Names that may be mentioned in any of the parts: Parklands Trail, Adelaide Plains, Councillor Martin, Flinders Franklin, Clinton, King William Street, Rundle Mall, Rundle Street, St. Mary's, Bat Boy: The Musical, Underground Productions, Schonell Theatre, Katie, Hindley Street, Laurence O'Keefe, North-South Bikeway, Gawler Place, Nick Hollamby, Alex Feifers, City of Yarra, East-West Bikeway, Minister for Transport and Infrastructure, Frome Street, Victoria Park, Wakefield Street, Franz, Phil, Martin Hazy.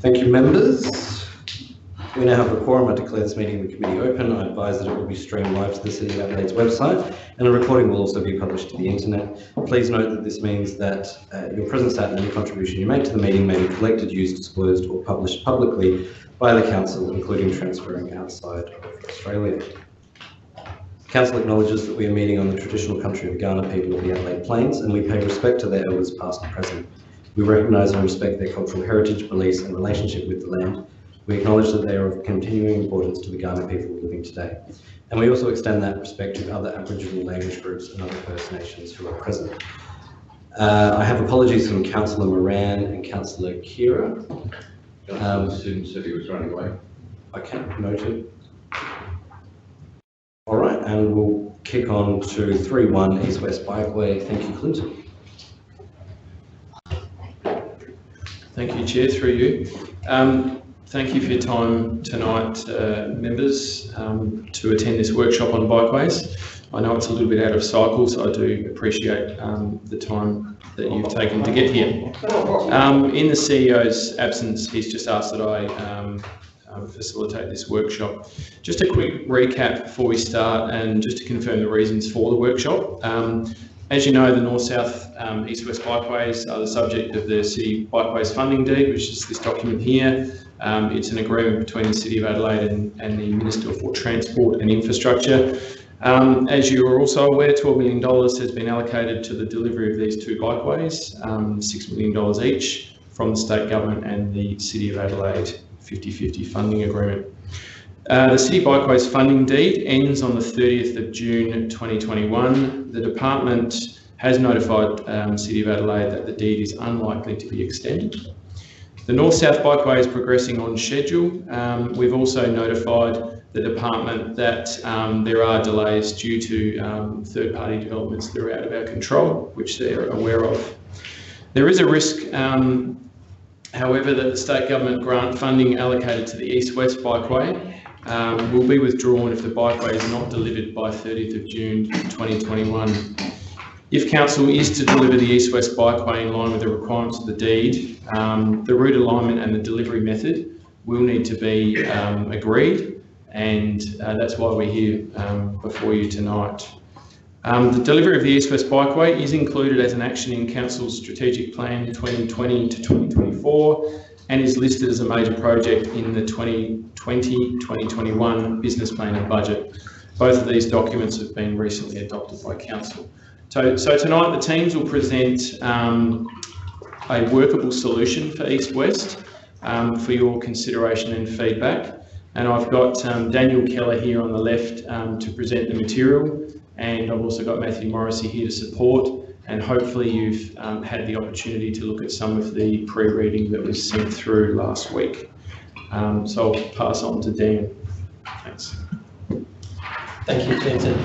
Thank you, members. We now have a quorum. I declare this meeting of the committee open. I advise that it will be streamed live to the City of Adelaide's website, and a recording will also be published to the internet. Please note that this means that your presence at and any contribution you make to the meeting may be collected, used, disclosed or published publicly by the Council, including transferring outside of Australia. The Council acknowledges that we are meeting on the traditional country of Ghana people of the Adelaide Plains, and we pay respect to their elders past and present. We recognise and respect their cultural heritage, beliefs and relationship with the land. We acknowledge that they are of continuing importance to the Ghana people living today. And we also extend that respect to other Aboriginal language groups and other First Nations who are present. I have apologies from Councillor Moran and Councillor Kira. Soon said he was running away. Okay, noted. All right, and we'll kick on to 3-1 East-West Bikeway. Thank you, Clinton. Thank you, Chair, through you. Thank you for your time tonight, members, to attend this workshop on bikeways. I know it's a little bit out of cycle, so I do appreciate the time that you've taken to get here. In the CEO's absence, he's just asked that I facilitate this workshop. Just a quick recap before we start, and just to confirm the reasons for the workshop. As you know, the North-South East-West Bikeways are the subject of the City Bikeways Funding Deed, which is this document here. It's an agreement between the City of Adelaide and the Minister for Transport and Infrastructure. As you are also aware, $12 million has been allocated to the delivery of these two bikeways, $6 million each from the State Government and the City of Adelaide 50-50 funding agreement. The City Bikeways Funding Deed ends on the 30th of June 2021. The Department has notified City of Adelaide that the deed is unlikely to be extended. The North-South Bikeway is progressing on schedule. We've also notified the Department that there are delays due to third-party developments that are out of our control, which they're aware of. There is a risk, however, that the State Government grant funding allocated to the East-West Bikeway will be withdrawn if the bikeway is not delivered by 30th of June 2021. If Council is to deliver the East-West Bikeway in line with the requirements of the deed, the route alignment and the delivery method will need to be agreed, and that's why we're here before you tonight. The delivery of the East-West Bikeway is included as an action in Council's Strategic Plan 2020 to 2024 and is listed as a major project in the 2020-2021 Business Plan and Budget. Both of these documents have been recently adopted by Council. So tonight the teams will present a workable solution for East-West for your consideration and feedback. And I've got Daniel Keller here on the left to present the material, and I've also got Matthew Morrissey here to support, and hopefully you've had the opportunity to look at some of the pre-reading that was sent through last week. So I'll pass on to Dan. Thanks. Thank you, Clinton.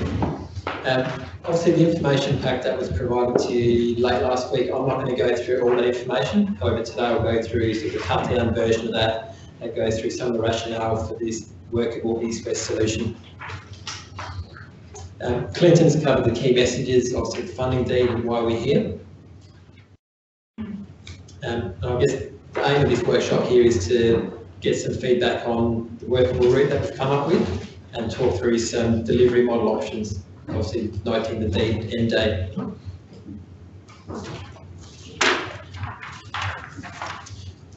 Obviously, the information pack that was provided to you late last week, I'm not going to go through all the information. However, today I'll go through sort of a cut-down version of that and go through some of the rationale for this workable East-West solution. Clinton's covered the key messages, obviously the funding deed and why we're here. I guess the aim of this workshop here is to get some feedback on the workable route that we've come up with and talk through some delivery model options, obviously noting the deed end date.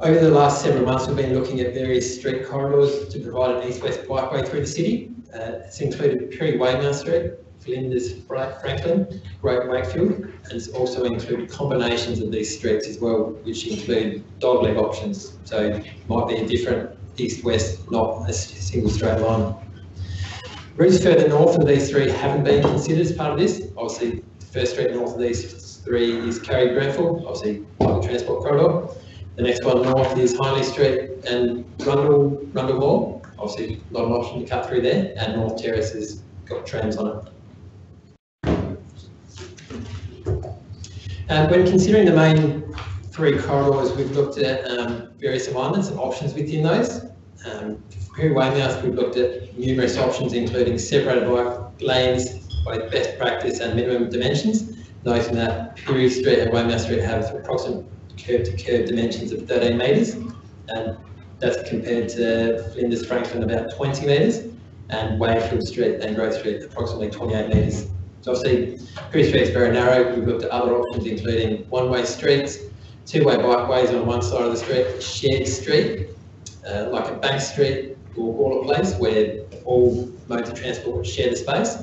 Over the last several months, we've been looking at various street corridors to provide an east-west bikeway through the city. It's included Piri Waymouth Street, Flinders Franklin, Great Wakefield, and it's also included combinations of these streets as well, which include dog-leg options, so might be a different east-west, not a single straight line. Routes further north of these three haven't been considered as part of this. Obviously, the first street north of these three is Carey-Grenfell, obviously public transport corridor. The next one north is Hindley Street and Rundle Mall, obviously not an option to cut through there, and North Terrace has got trams on it. When considering the main three corridors, we've looked at various alignments and options within those. Piri Waymouth, we've looked at numerous options, including separated bike lanes, both best practice and minimum dimensions, noting that Piri Street and Waymouth Street have approximate curb-to-curb dimensions of 13 metres, and That's compared to Flinders Franklin, about 20 metres, and Wakefield Street and Grote Street, approximately 28 metres. So obviously, Piri Street is very narrow. We've looked at other options, including one-way streets, two-way bikeways on one side of the street, shared street, like a bank street or Gawler Place, where all modes of transport share the space,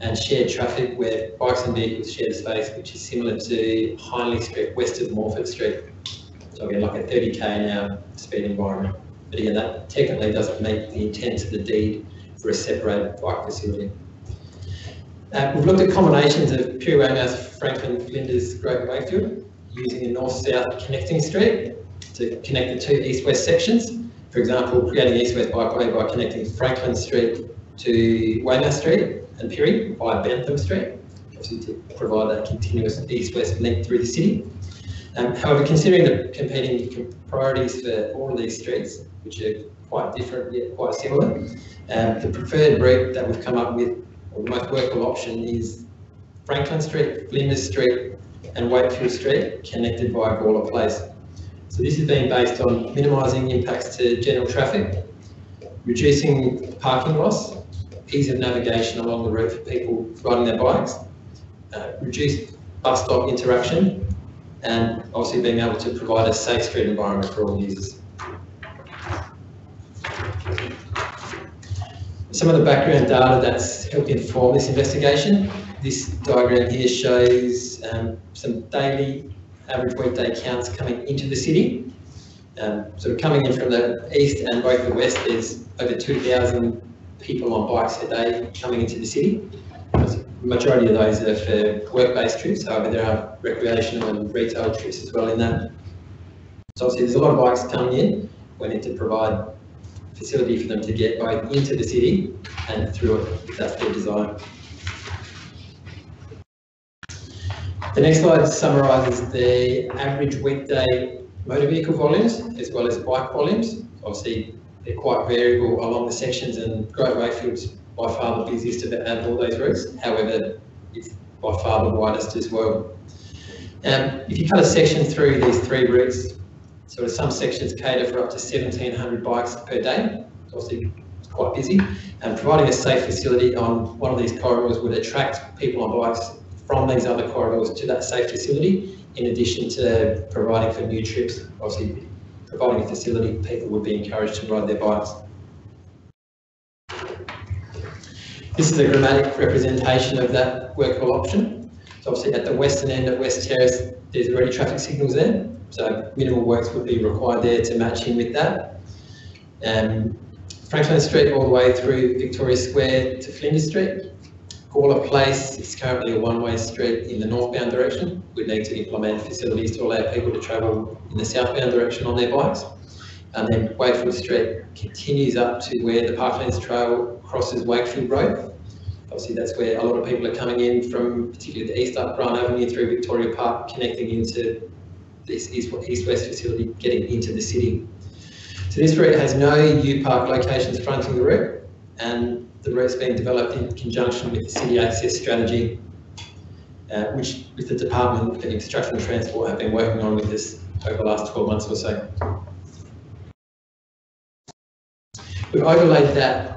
and shared traffic, where bikes and vehicles share the space, which is similar to Hindley Street, west of Morphett Street. So again, like a 30k an hour speed environment. But again, that technically doesn't meet the intent of the deed for a separated bike facility. We've looked at combinations of Piri Waymouth, Franklin, Flinders, Great Wakefield, using a north-south connecting street to connect the two east-west sections. For example, creating east-west bikeway by connecting Franklin Street to Waymouth Street and Piri via Bentham Street, obviously to provide that continuous east-west link through the city. However, considering the competing priorities for all of these streets, which are quite different yet quite similar, the preferred route that we've come up with, or the most workable option, is Franklin Street, Flinders Street and Wakefield Street connected via Gawler Place. So this has been based on minimising impacts to general traffic, reducing parking loss, ease of navigation along the route for people riding their bikes, reduced bus stop interaction, and obviously being able to provide a safe street environment for all users. Some of the background data that's helped inform this investigation. This diagram here shows some daily average weekday counts coming into the city. Sort of coming in from the east and both the west, there's over 2,000 people on bikes a day coming into the city. The majority of those are for work-based trips, however there are recreational and retail trips as well in that. So obviously there's a lot of bikes coming in. We need to provide facility for them to get both into the city and through it, if that's their desire. The next slide summarises the average weekday motor vehicle volumes as well as bike volumes. Obviously, they're quite variable along the sections, and Great Wakefield's by far the busiest of all those routes. However, it's by far the widest as well. If you cut a section through these three routes, so some sections cater for up to 1,700 bikes per day, obviously it's quite busy, and providing a safe facility on one of these corridors would attract people on bikes from these other corridors to that safe facility, in addition to providing for new trips. Obviously, providing a facility, people would be encouraged to ride their bikes. This is a grammatic representation of that workable option. So obviously at the western end at West Terrace, there's already traffic signals there, so minimal works would be required there to match in with that. Franklin Street all the way through Victoria Square to Flinders Street. Gawler Place is currently a one-way street in the northbound direction. We need to implement facilities to allow people to travel in the southbound direction on their bikes. And then Wakefield Street continues up to where the Parklands Trail crosses Wakefield Road. Obviously that's where a lot of people are coming in from, particularly the east up Grant Avenue through Victoria Park, connecting into this east-west facility, getting into the city. So this route has no U-Park locations fronting the route, and the route's being developed in conjunction with the City Access Strategy, which with the Department of Infrastructure and Transport have been working on with us over the last 12 months or so. We've overlaid that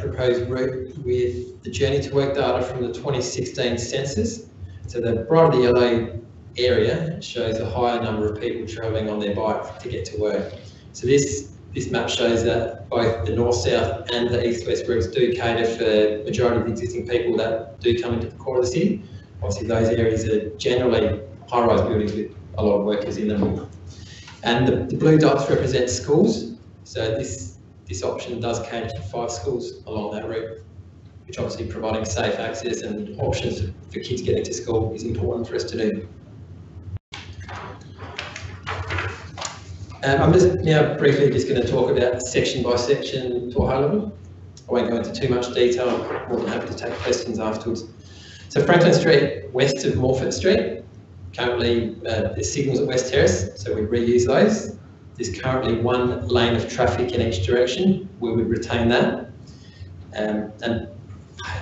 proposed route with the journey to work data from the 2016 census. So the brighter the yellow area shows a higher number of people travelling on their bike to get to work. So this map shows that both the north-south and the east-west routes do cater for the majority of the existing people that do come into the core of the city. Obviously those areas are generally high-rise buildings with a lot of workers in them. And the blue dots represent schools. So this option does cater to 5 schools along that route, which obviously providing safe access and options for kids getting to school is important for us to do. I'm just now briefly going to talk about section by section to a high level. I won't go into too much detail. I'm more than happy to take questions afterwards. So Franklin Street, west of Morphett Street, currently there's signals at West Terrace, so we reuse those. There's currently one lane of traffic in each direction. We would retain that. And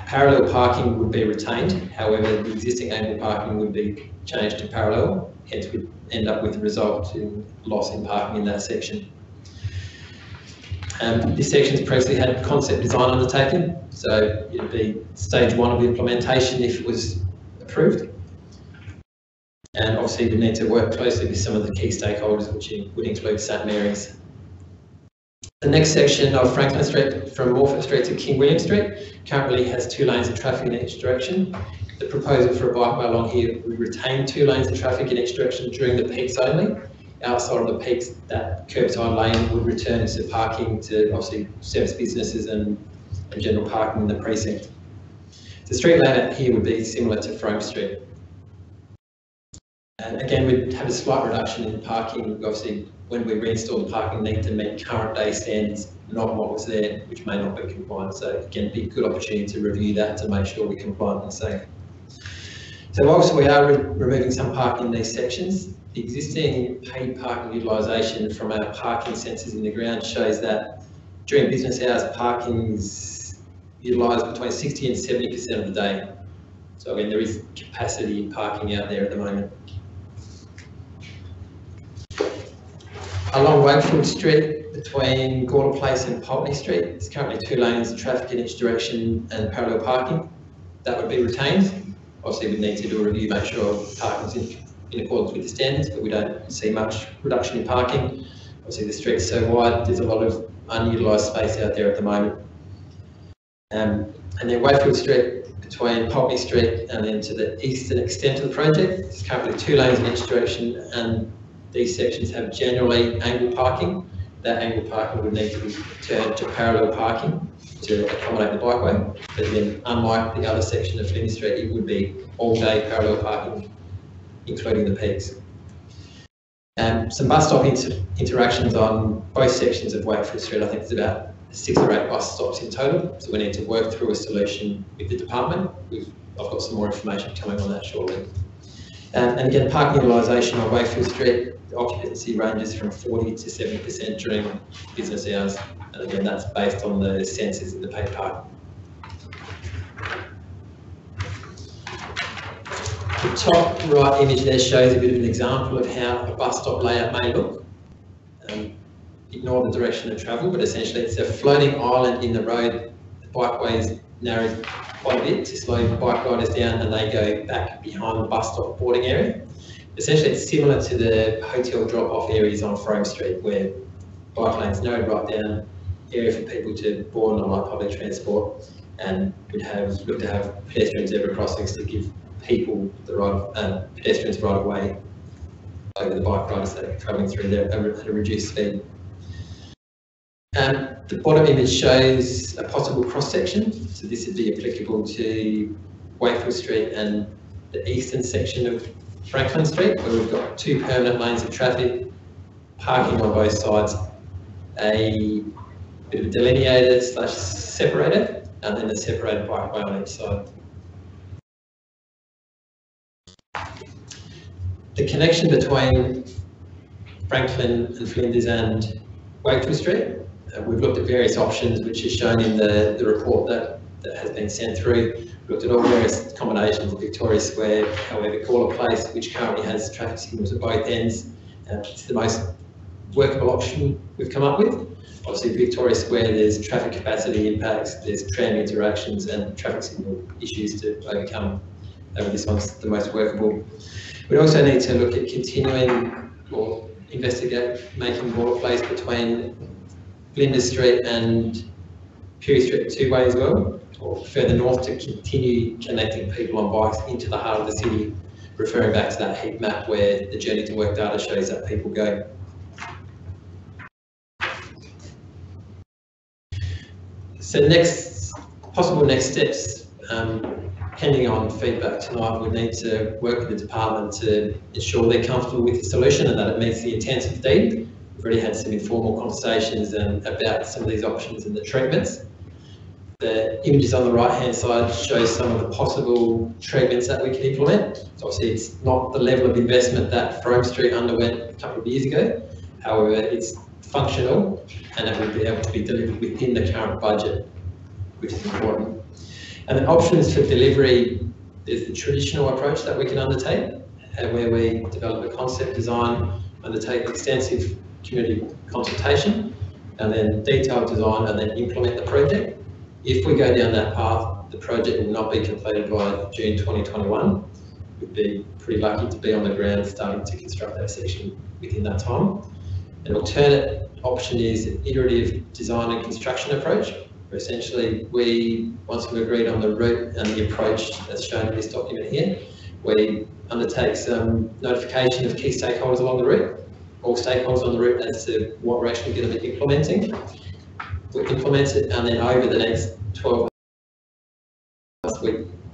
parallel parking would be retained. However, the existing angle parking would be changed to parallel, hence we'd end up with a result in loss in parking in that section. This section's previously had concept design undertaken, so it'd be stage one of the implementation if it was approved. And obviously we need to work closely with some of the key stakeholders, which would include St Mary's. The next section of Franklin Street from Morphett Street to King William Street currently has 2 lanes of traffic in each direction. The proposal for a bikeway along here would retain 2 lanes of traffic in each direction during the peaks only. Outside of the peaks, that curbside lane would return to parking to obviously service businesses and general parking in the precinct. The street layout here would be similar to Frome Street. And again, we'd have a slight reduction in parking, obviously, when we reinstall the parking need to meet current day standards, not what was there, which may not be compliant. So again, it'd be a good opportunity to review that to make sure we're compliant and safe. So whilst we are removing some parking in these sections, the existing paid parking utilisation from our parking sensors in the ground shows that during business hours, parking is utilised between 60 and 70% of the day. So again, there is capacity in parking out there at the moment. Along Wakefield Street, between Gawler Place and Pulteney Street, there's currently 2 lanes of traffic in each direction and parallel parking. That would be retained. Obviously, we need to do a review, make sure parking's in accordance with the standards, but we don't see much reduction in parking. Obviously, the street's so wide, there's a lot of unutilised space out there at the moment. And then Wakefield Street, between Pulteney Street and then to the eastern extent of the project, there's currently 2 lanes in each direction, and these sections have generally angled parking. That angled parking would need to be turned to parallel parking to accommodate the bikeway. But then, unlike the other section of Flinders Street, it would be all-day parallel parking, including the peaks. Some bus stop interactions on both sections of Wakefield Street. I think there's about 6 or 8 bus stops in total. So we need to work through a solution with the department. I've got some more information coming on that shortly. And again, parking utilisation on Wakefield Street, the occupancy ranges from 40 to 70% during business hours. And again, that's based on the sensors in the paid park. The top right image there shows a bit of an example of how a bus stop layout may look. Ignore the direction of travel, but essentially it's a floating island in the road. The bikeway is narrowed quite a bit to slow bike riders down, and they go back behind the bus stop boarding area. Essentially, it's similar to the hotel drop-off areas on Frome Street, where bike lanes narrowed right down, area for people to board and like public transport, and we'd have looked to have pedestrian zebra crossings to give people the right of, pedestrians right of way over the bike riders that are travelling through there at a reduced speed. The bottom image shows a possible cross-section, so this would be applicable to Wakefield Street and the eastern section of Franklin Street, where we've got 2 permanent lanes of traffic, parking on both sides, a bit of a delineator / separator, and then a separated bikeway on each side. The connection between Franklin and Flinders and Wakefield Street. We've looked at various options, which is shown in the report that has been sent through. We've looked at all various combinations of Victoria Square, however, Gawler Place, which currently has traffic signals at both ends. It's the most workable option we've come up with. Obviously, Victoria Square, there's traffic capacity impacts, there's tram interactions and traffic signal issues to overcome. This one's the most workable. We also need to look at continuing or investigate making Gawler Place between Flinders Street and Piri Street 2-way as well, or further north to continue connecting people on bikes into the heart of the city, referring back to that heat map where the journey to work data shows that people go. So possible next steps, depending on feedback tonight, we need to work with the department to ensure they're comfortable with the solution and that it meets the intent of the deed. We've already had some informal conversations about some of these options and the treatments. The images on the right-hand side show some of the possible treatments that we can implement. So obviously, it's not the level of investment that Frome Street underwent a couple of years ago. However, it's functional and it will be able to be delivered within the current budget, which is important. And then options for delivery is the traditional approach that we can undertake, where we develop a concept design, undertake extensive community consultation, and then detailed design and then implement the project. If we go down that path, the project will not be completed by June 2021. We'd be pretty lucky to be on the ground starting to construct that section within that time. An alternate option is an iterative design and construction approach, where essentially we, once we've agreed on the route and the approach that's shown in this document here, we undertake some notification of key stakeholders along the route, all stakeholders on the route as to what we're actually going to be implementing. We implement it, and then over the next 12 months,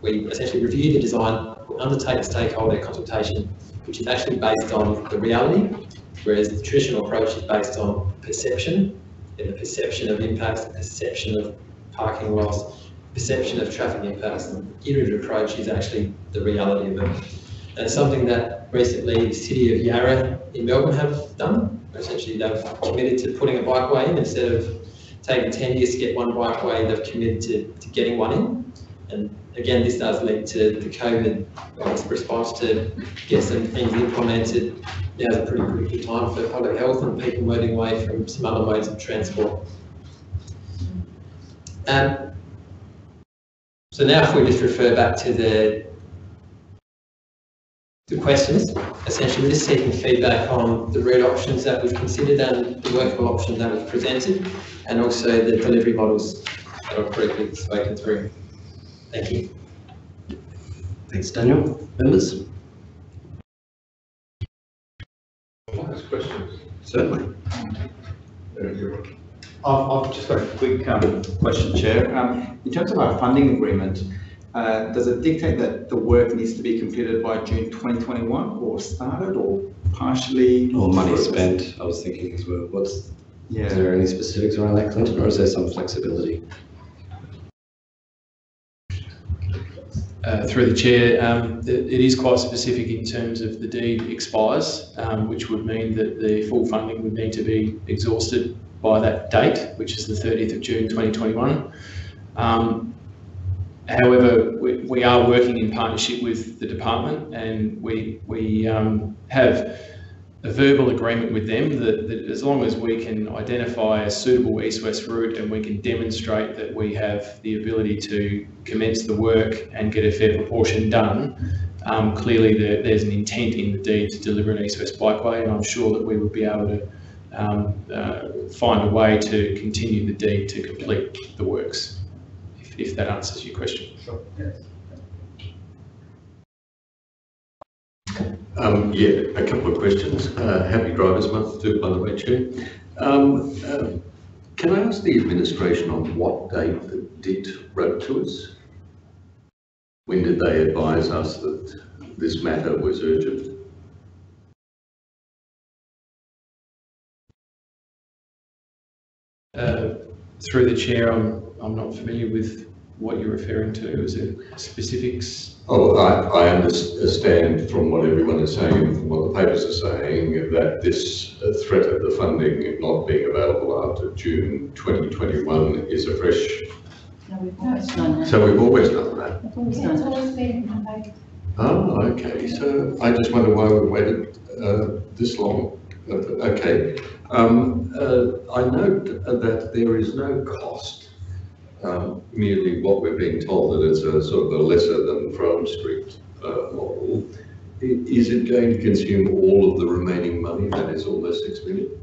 we essentially review the design, we undertake stakeholder consultation, which is actually based on the reality, whereas the traditional approach is based on perception, and the perception of impacts, the perception of parking loss, perception of traffic impacts. The iterative approach is actually the reality of it. And something that recently the City of Yarra in Melbourne have done, essentially they've committed to putting a bikeway in. Instead of taking 10 years to get one bikeway, they've committed to getting one in. And again, this does lead to the COVID response to get some things implemented. Now's a pretty critical time for public health and people moving away from some other modes of transport. So now if we just refer back to the questions, essentially we're just seeking feedback on the route options that we've considered and the workable options that we've presented, and also the delivery models that I've briefly spoken through. Thank you. Thanks, Daniel. Members? Questions? Certainly. I've just got a quick question, Chair. In terms of our funding agreement, does it dictate that the work needs to be completed by June 2021, or started, or partially? Or money spent, I was thinking as well. Is there any specifics around that, Clinton, or is there some flexibility? Through the Chair, it is quite specific in terms of the deed expires, which would mean that the full funding would need to be exhausted by that date, which is the 30th of June 2021. However, we are working in partnership with the department, and we have a verbal agreement with them that as long as we can identify a suitable east-west route and we can demonstrate that we have the ability to commence the work and get a fair proportion done, clearly there's an intent in the deed to deliver an east-west bikeway, and I'm sure that we would be able to find a way to continue the deed to complete the works, if that answers your question. Sure. Yes. A couple of questions. Happy Drivers Month too, by the way, Chair. Can I ask the administration on what date the DIT wrote to us? When did they advise us that this matter was urgent? Through the Chair, I'm not familiar with what you're referring to. Is it specifics? Oh, I understand from what everyone is saying and from what the papers are saying that this threat of the funding not being available after June 2021 is a fresh... No, we've always done that. So we've always done that? We've always done that. Always been. Oh, okay. So I just wonder why we waited this long. Okay. I note that there is no cost. Merely what we're being told that it's a sort of a lesser than Frome Street model. Is it going to consume all of the remaining money? That is all the 6 million.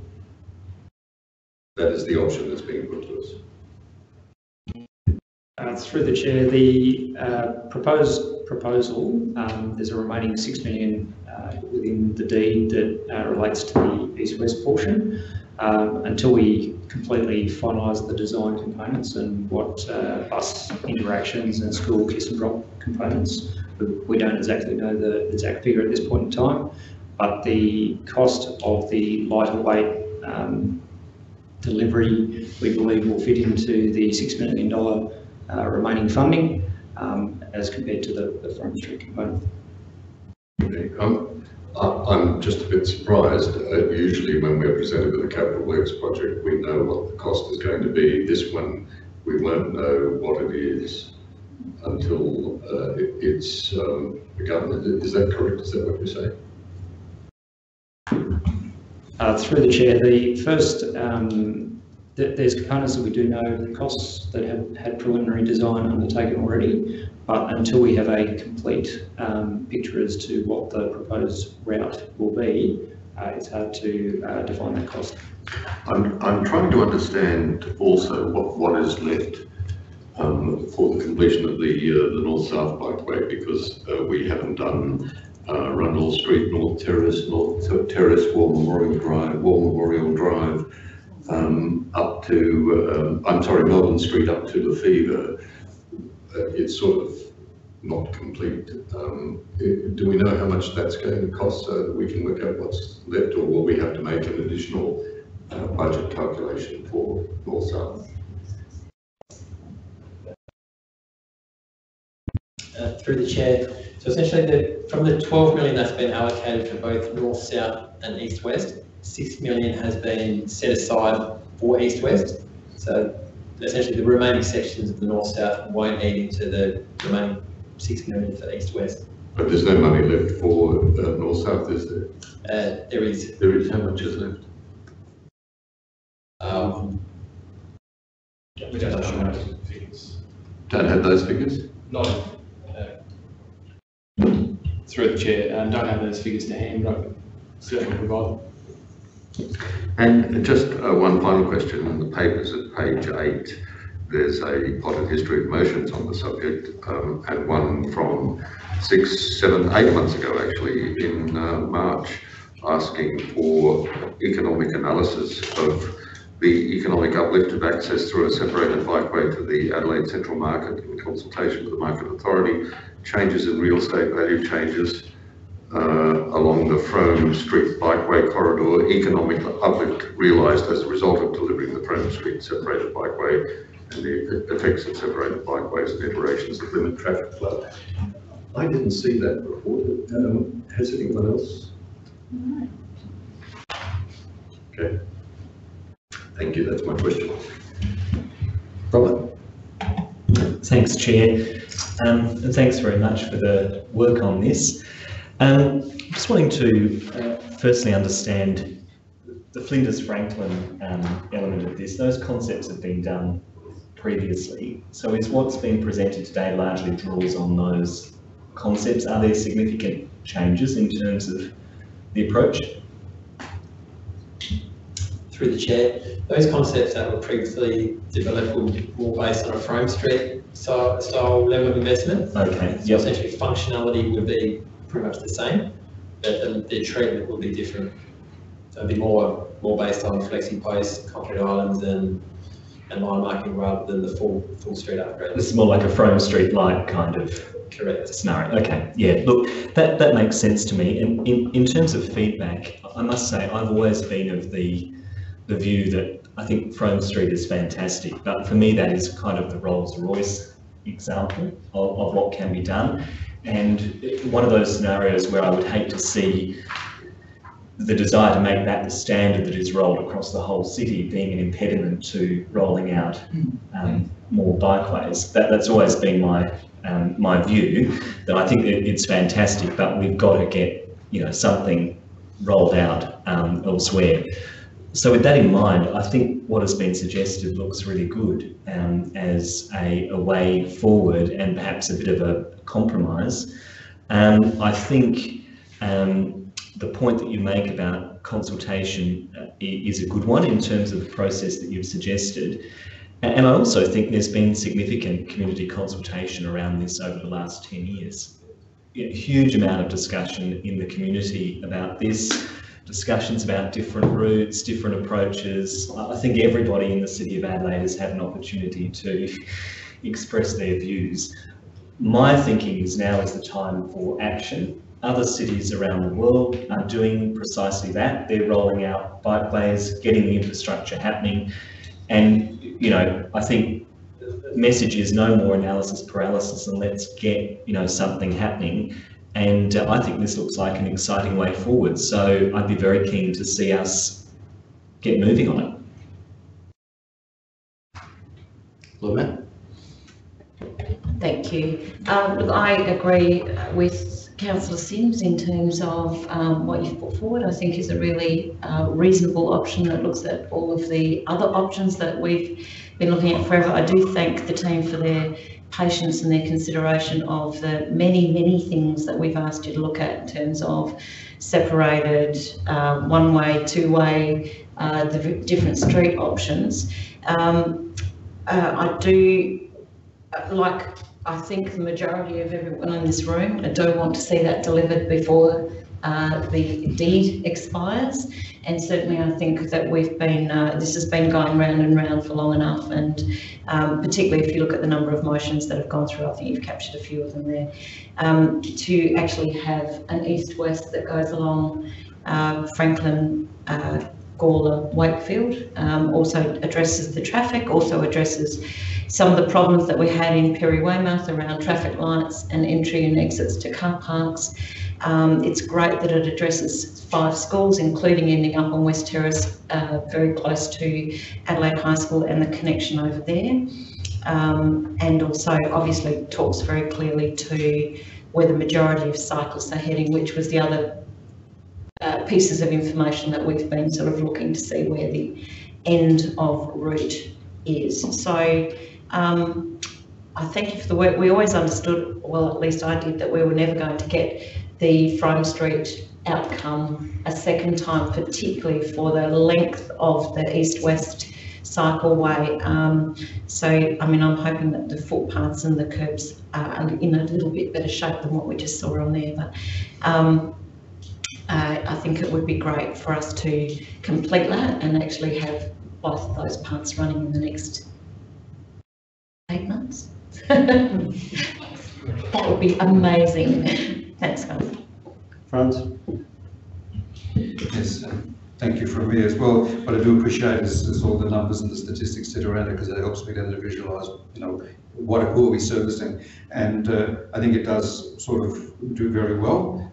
That is the option that's being put to us. Through the Chair, the proposed proposal, there's a remaining 6 million within the deed that relates to the east-west portion. Until we completely finalise the design components and what bus interactions and school kiss and drop components, we don't exactly know the exact figure at this point in time, but the cost of the lighter weight delivery we believe will fit into the $6 million remaining funding as compared to the Frome Street component. I'm just a bit surprised. Usually when we're presented with a capital works project, we know what the cost is going to be. This one, we won't know what it is until it's begun. Is that correct? Is that what you're saying? Through the Chair, the first There's components that we do know costs that have had preliminary design undertaken already, but until we have a complete picture as to what the proposed route will be, it's hard to define that cost. I'm trying to understand also what is left for the completion of the North-South Bikeway, because we haven't done Rundle Street, North Terrace, War Memorial Drive, up to, Melbourne Street up to the Fever. It's sort of not complete. Do we know how much that's going to cost so that we can work out what's left, or will we have to make an additional budget calculation for North South? Through the chair, so essentially from the 12 million that's been allocated for both North South and East West, 6 million has been set aside for East West. So essentially the remaining sections of the North South won't eat into the remaining 6 million for East West. But there's no money left for North South, is there? There is. There is. How much is left? We don't have those figures. Don't have those figures? No. Through the chair, don't have those figures to hand, but I can certainly provide them. And just one final question. In the papers at page 8, there's a potted history of motions on the subject, and one from 6, 7, 8 months ago, actually, in March, asking for economic analysis of the economic uplift of access through a separated bikeway to the Adelaide Central Market in consultation with the Market Authority, changes in real estate value changes along the Frome Street Bikeway corridor, economic uplift realised as a result of delivering the Frome Street separated bikeway and the effects of separated bikeways and iterations that limit traffic flow. I didn't see that reported. Has anyone else? No. Okay. Thank you, that's my question. Robert. Thanks, Chair, and thanks very much for the work on this. Just wanting to firstly understand the Flinders Franklin element of this. Those concepts have been done previously. So is what's been presented today largely draws on those concepts? Are there significant changes in terms of the approach? Through the chair, those concepts that were previously developed were more based on a Frome Street style level of investment. Okay. So essentially functionality would be pretty much the same, but the treatment would be different. So it'd be more based on flexi posts, concrete islands, and line marking rather than the full street upgrade. This is more like a Frome Street light kind of correct scenario. Okay, yeah, look, that makes sense to me. And in terms of feedback, I must say I've always been of the view that I think Frome Street is fantastic, but for me that is kind of the Rolls-Royce example of what can be done, and one of those scenarios where I would hate to see the desire to make that the standard that is rolled across the whole city being an impediment to rolling out more bikeways. That's always been my view, that I think it's fantastic, but we've got to get something rolled out elsewhere. So with that in mind, I think what has been suggested looks really good as a way forward and perhaps a bit of a compromise. I think the point that you make about consultation is a good one in terms of the process that you've suggested. And I also think there's been significant community consultation around this over the last 10 years. A huge amount of discussion in the community about this. Discussions about different routes, different approaches. I think everybody in the City of Adelaide has had an opportunity to express their views. My thinking is now is the time for action. Other cities around the world are doing precisely that. They're rolling out bikeways, getting the infrastructure happening. And, I think the message is no more analysis paralysis, and let's get, something happening. And I think this looks like an exciting way forward. So I'd be very keen to see us get moving on it. Lord Mayor. Thank you. Look, I agree with Councillor Simms in terms of what you've put forward, I think is a really reasonable option that looks at all of the other options that we've been looking at forever. I do thank the team for their patience and their consideration of the many, many things that we've asked you to look at in terms of separated, one-way, two-way, the different street options. I do, like I think the majority of everyone in this room, I do want to see that delivered before the deed expires, and certainly I think that we've been, this has been going round and round for long enough, and particularly if you look at the number of motions that have gone through, I think you've captured a few of them there, to actually have an east-west that goes along Franklin, Gawler, Wakefield, also addresses the traffic, also addresses some of the problems that we had in Piri Waymouth around traffic lights and entry and exits to car parks. It's great that it addresses 5 schools, including ending up on West Terrace, very close to Adelaide High School and the connection over there. And also obviously talks very clearly to where the majority of cyclists are heading, which was the other pieces of information that we've been sort of looking to see where the end of route is. So I thank you for the work. We always understood, well at least I did, that we were never going to get the Frome Street outcome a second time, particularly for the length of the east-west cycleway. So I mean I'm hoping that the footpaths and the curbs are in a little bit better shape than what we just saw on there, but I think it would be great for us to complete that and actually have both of those parts running in the next 8 months. That would be amazing. Thanks, guys. Franz? Yes, thank you from me as well. What I do appreciate is all the numbers and the statistics that are around it, because it helps me then to visualise, you know, what who are we servicing, and I think it does sort of do very well.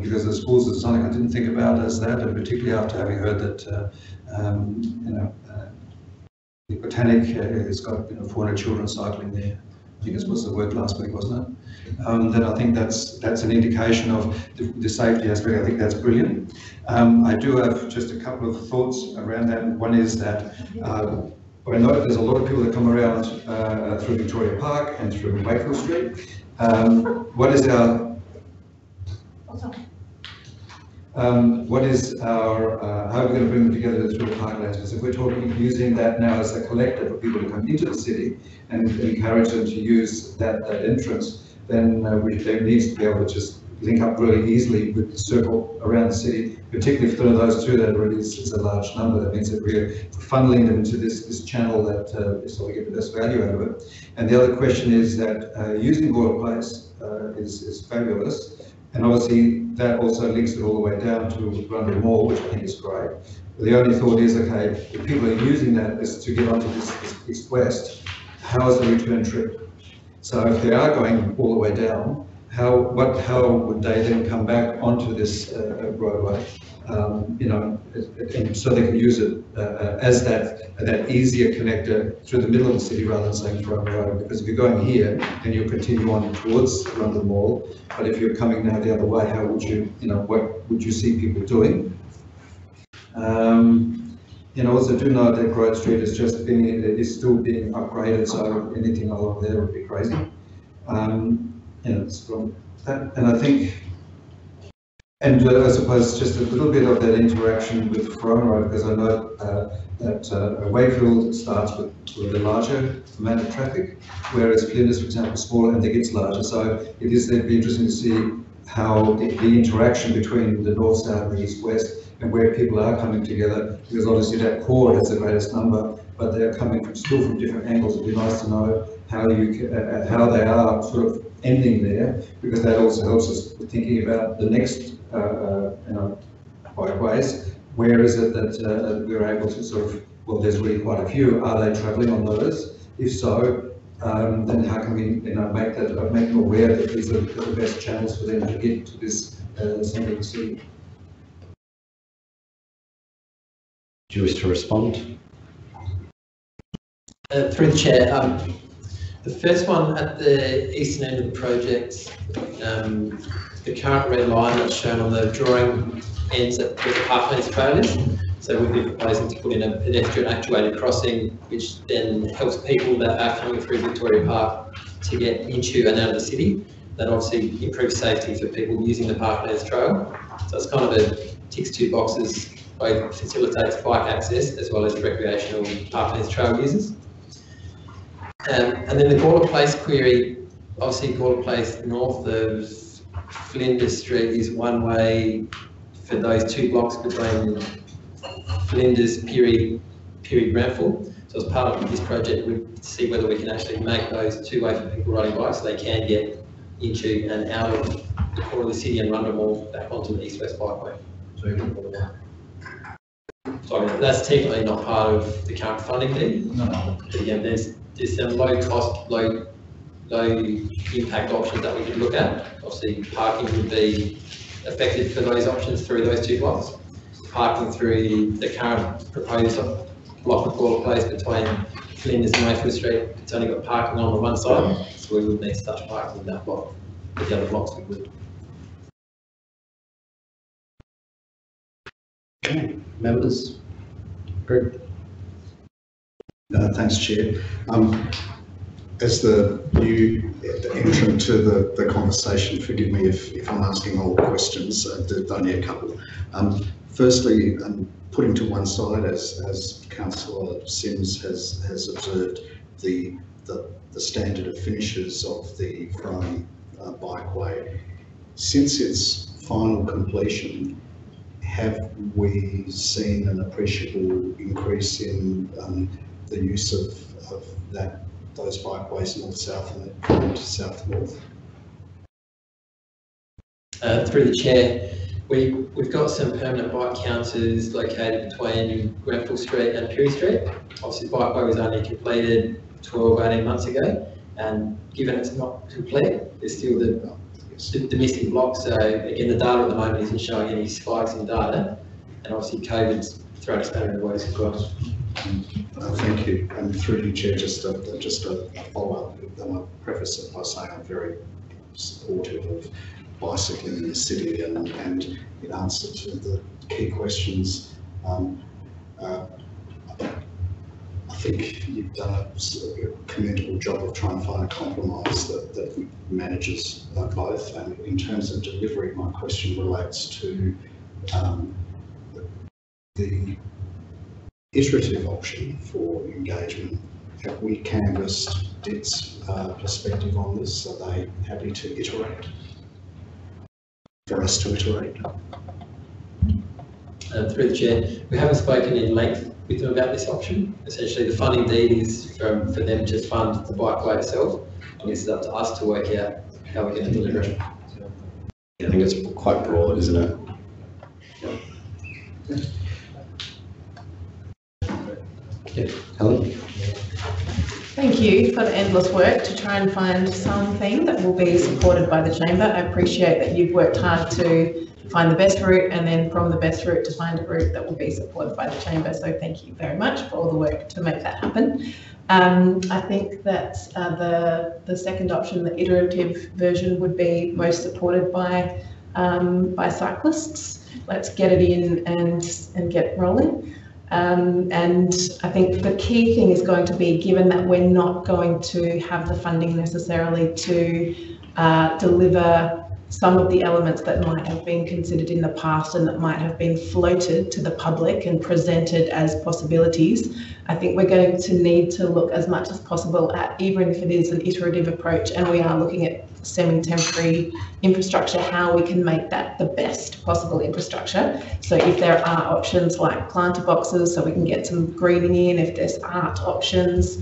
Because the schools is something I didn't think about as that, and particularly after having heard that you know, the Botanic has got, you know, 400 children cycling there. I think it was the word last week, wasn't it? Then I think that's an indication of the safety aspect. I think that's brilliant. I do have just a couple of thoughts around that. One is that I know there's a lot of people that come around through Victoria Park and through Wakefield Street. What is our how are we going to bring them together through the Parklands? Because if we're talking using that now as a collector for people to come into the city and encourage them to use that entrance, then they need to be able to just link up really easily with the circle around the city, particularly for those two that really is a large number. That means that we're funneling them to this channel that so we get the best value out of it. And the other question is that using Gawler Place is fabulous. And obviously that also links it all the way down to Rundle Mall, which I think is great. But the only thought is, okay, if people are using that is to get onto this east-west, how is the return trip? So if they are going all the way down, how would they then come back onto this roadway? You know, and so they can use it as that easier connector through the middle of the city rather than saying Frome Road. Because if you're going here, then you'll continue on towards Rundle Mall. But if you're coming now the other way, how would you know, what would you see people doing? And I also do know that Grote Street is still being upgraded, so anything along there would be crazy. And it's from that, and I think. And I suppose just a little bit of that interaction with Frome Road, because I know that Wakefield starts with a larger amount of traffic, whereas Flinders, for example, is smaller and it gets larger. So it is, it'd be interesting to see how the interaction between the north, south, and east, west, and where people are coming together, because obviously that core has the greatest number, but they're coming still from different angles. It'd be nice to know how they are sort of ending there, because that also helps us with thinking about the next you know, bikeways. Where is it that we're able to sort of, well, there's really quite a few. Are they travelling on those? If so, then how can we, you know, make them aware that these are the best channels for them to get to this centre of the city? Do you wish to respond? Through the chair. The first one at the eastern end of the project, the current red line that's shown on the drawing ends at the Parklands Trail. So we'd be proposing to put in a pedestrian actuated crossing, which then helps people that are coming through Victoria Park to get into and out of the city. That obviously improves safety for people using the Parklands Trail. So it's kind of ticks two boxes, both facilitates bike access as well as recreational Parklands Trail users. And then the Gawler Place query, obviously Gawler Place north of Flinders Street is one way for those two blocks between Flinders, Piri Waymouth. So as part of this project, we see whether we can actually make those two-way for people riding bikes so they can get into and out of the core of the city and Rundle Mall back onto the East-West Bikeway. Sorry, that's technically not part of the current funding deed. No. But again, there's some low-cost, low-impact options that we could look at. Obviously, parking would be effective for those options through those two blocks. Parking through the current proposed block of Gawler Place between Flinders and Wakefield Street, it's only got parking on the one side, so we would need such parking in that block. With the other blocks we would. Okay, members. Greg. Thanks, Chair. As the new entrant to the conversation, forgive me if I'm asking all questions, there's only a couple. Firstly, putting to one side, as Councillor Simms has observed, the standard of finishes of the Frome Bikeway. Since its final completion, have we seen an appreciable increase in the use of those bikeways north-south and south-north? Through the Chair, We've got some permanent bike counters located between Grenfell Street and Piri Street. Obviously, the bikeway was only completed 12, 18 months ago, and given it's not complete, there's still the missing block. So again, the data at the moment isn't showing any spikes in data, and obviously COVID's thrown a spanner in the works as well. Thank you. And through you, Chair, just a follow up. I'll preface it by saying I'm very supportive of bicycling in the city, and in answer to the key questions, I think you've done a commendable job of trying to find a compromise that manages both. And in terms of delivery, my question relates to the iterative option for engagement. Have we canvassed DIT's perspective on this? Are they happy to iterate? For us to iterate. Through the Chair, we haven't spoken in length with them about this option. Essentially, the funding deed is for them to fund the bikeway itself. I guess it's up to us to work out how we're going to deliver it. Yeah, I think it's quite broad, isn't it? Yeah. Helen? Thank you for the endless work to try and find something that will be supported by the Chamber. I appreciate that you've worked hard to find the best route, and then from the best route to find a route that will be supported by the Chamber. So thank you very much for all the work to make that happen. I think that the second option, the iterative version, would be most supported by cyclists. Let's get it in and get rolling. And I think the key thing is going to be, given that we're not going to have the funding necessarily to deliver some of the elements that might have been considered in the past and that might have been floated to the public and presented as possibilities, I think we're going to need to look as much as possible at, even if it is an iterative approach and we are looking at semi-temporary infrastructure, how we can make that the best possible infrastructure. So if there are options like planter boxes so we can get some greening in, if there's art options,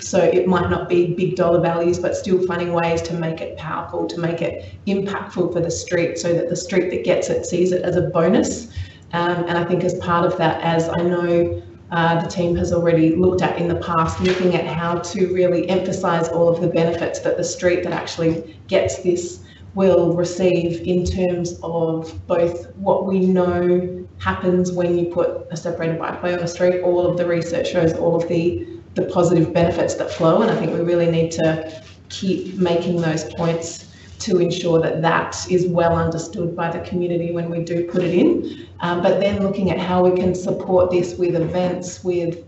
so it might not be big dollar values, but still finding ways to make it powerful, to make it impactful for the street, so that the street that gets it sees it as a bonus. And I think as part of that, as I know the team has already looked at in the past, looking at how to really emphasise all of the benefits that the street that actually gets this will receive in terms of both what we know happens when you put a separated bikeway on a street. All of the research shows all of the the positive benefits that flow, and I think we really need to keep making those points to ensure that that is well understood by the community when we do put it in. But then looking at how we can support this with events, with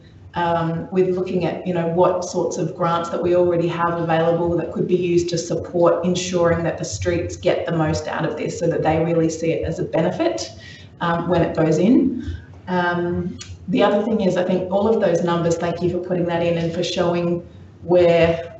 looking at, you know, what sorts of grants that we already have available that could be used to support ensuring that the streets get the most out of this so that they really see it as a benefit when it goes in. The other thing is, I think all of those numbers, thank you for putting that in and for showing where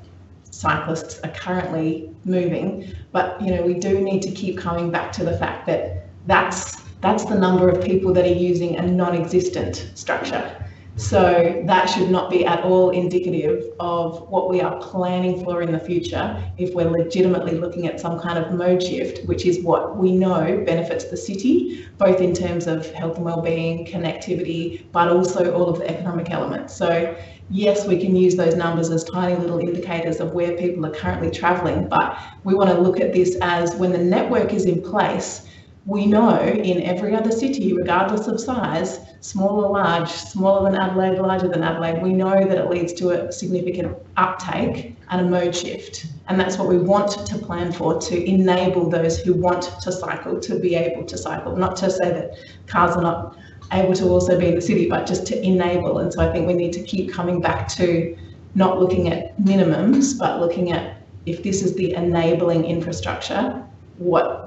cyclists are currently moving, but you know, we do need to keep coming back to the fact that that's the number of people that are using a non-existent structure. So that should not be at all indicative of what we are planning for in the future if we're legitimately looking at some kind of mode shift, which is what we know benefits the city, both in terms of health and wellbeing, connectivity, but also all of the economic elements. So yes, we can use those numbers as tiny little indicators of where people are currently travelling, but we want to look at this as when the network is in place, we know in every other city, regardless of size, small or large, smaller than Adelaide, larger than Adelaide, we know that it leads to a significant uptake and a mode shift. And that's what we want to plan for, to enable those who want to cycle to be able to cycle, not to say that cars are not able to also be in the city, but just to enable. And so I think we need to keep coming back to not looking at minimums, but looking at if this is the enabling infrastructure,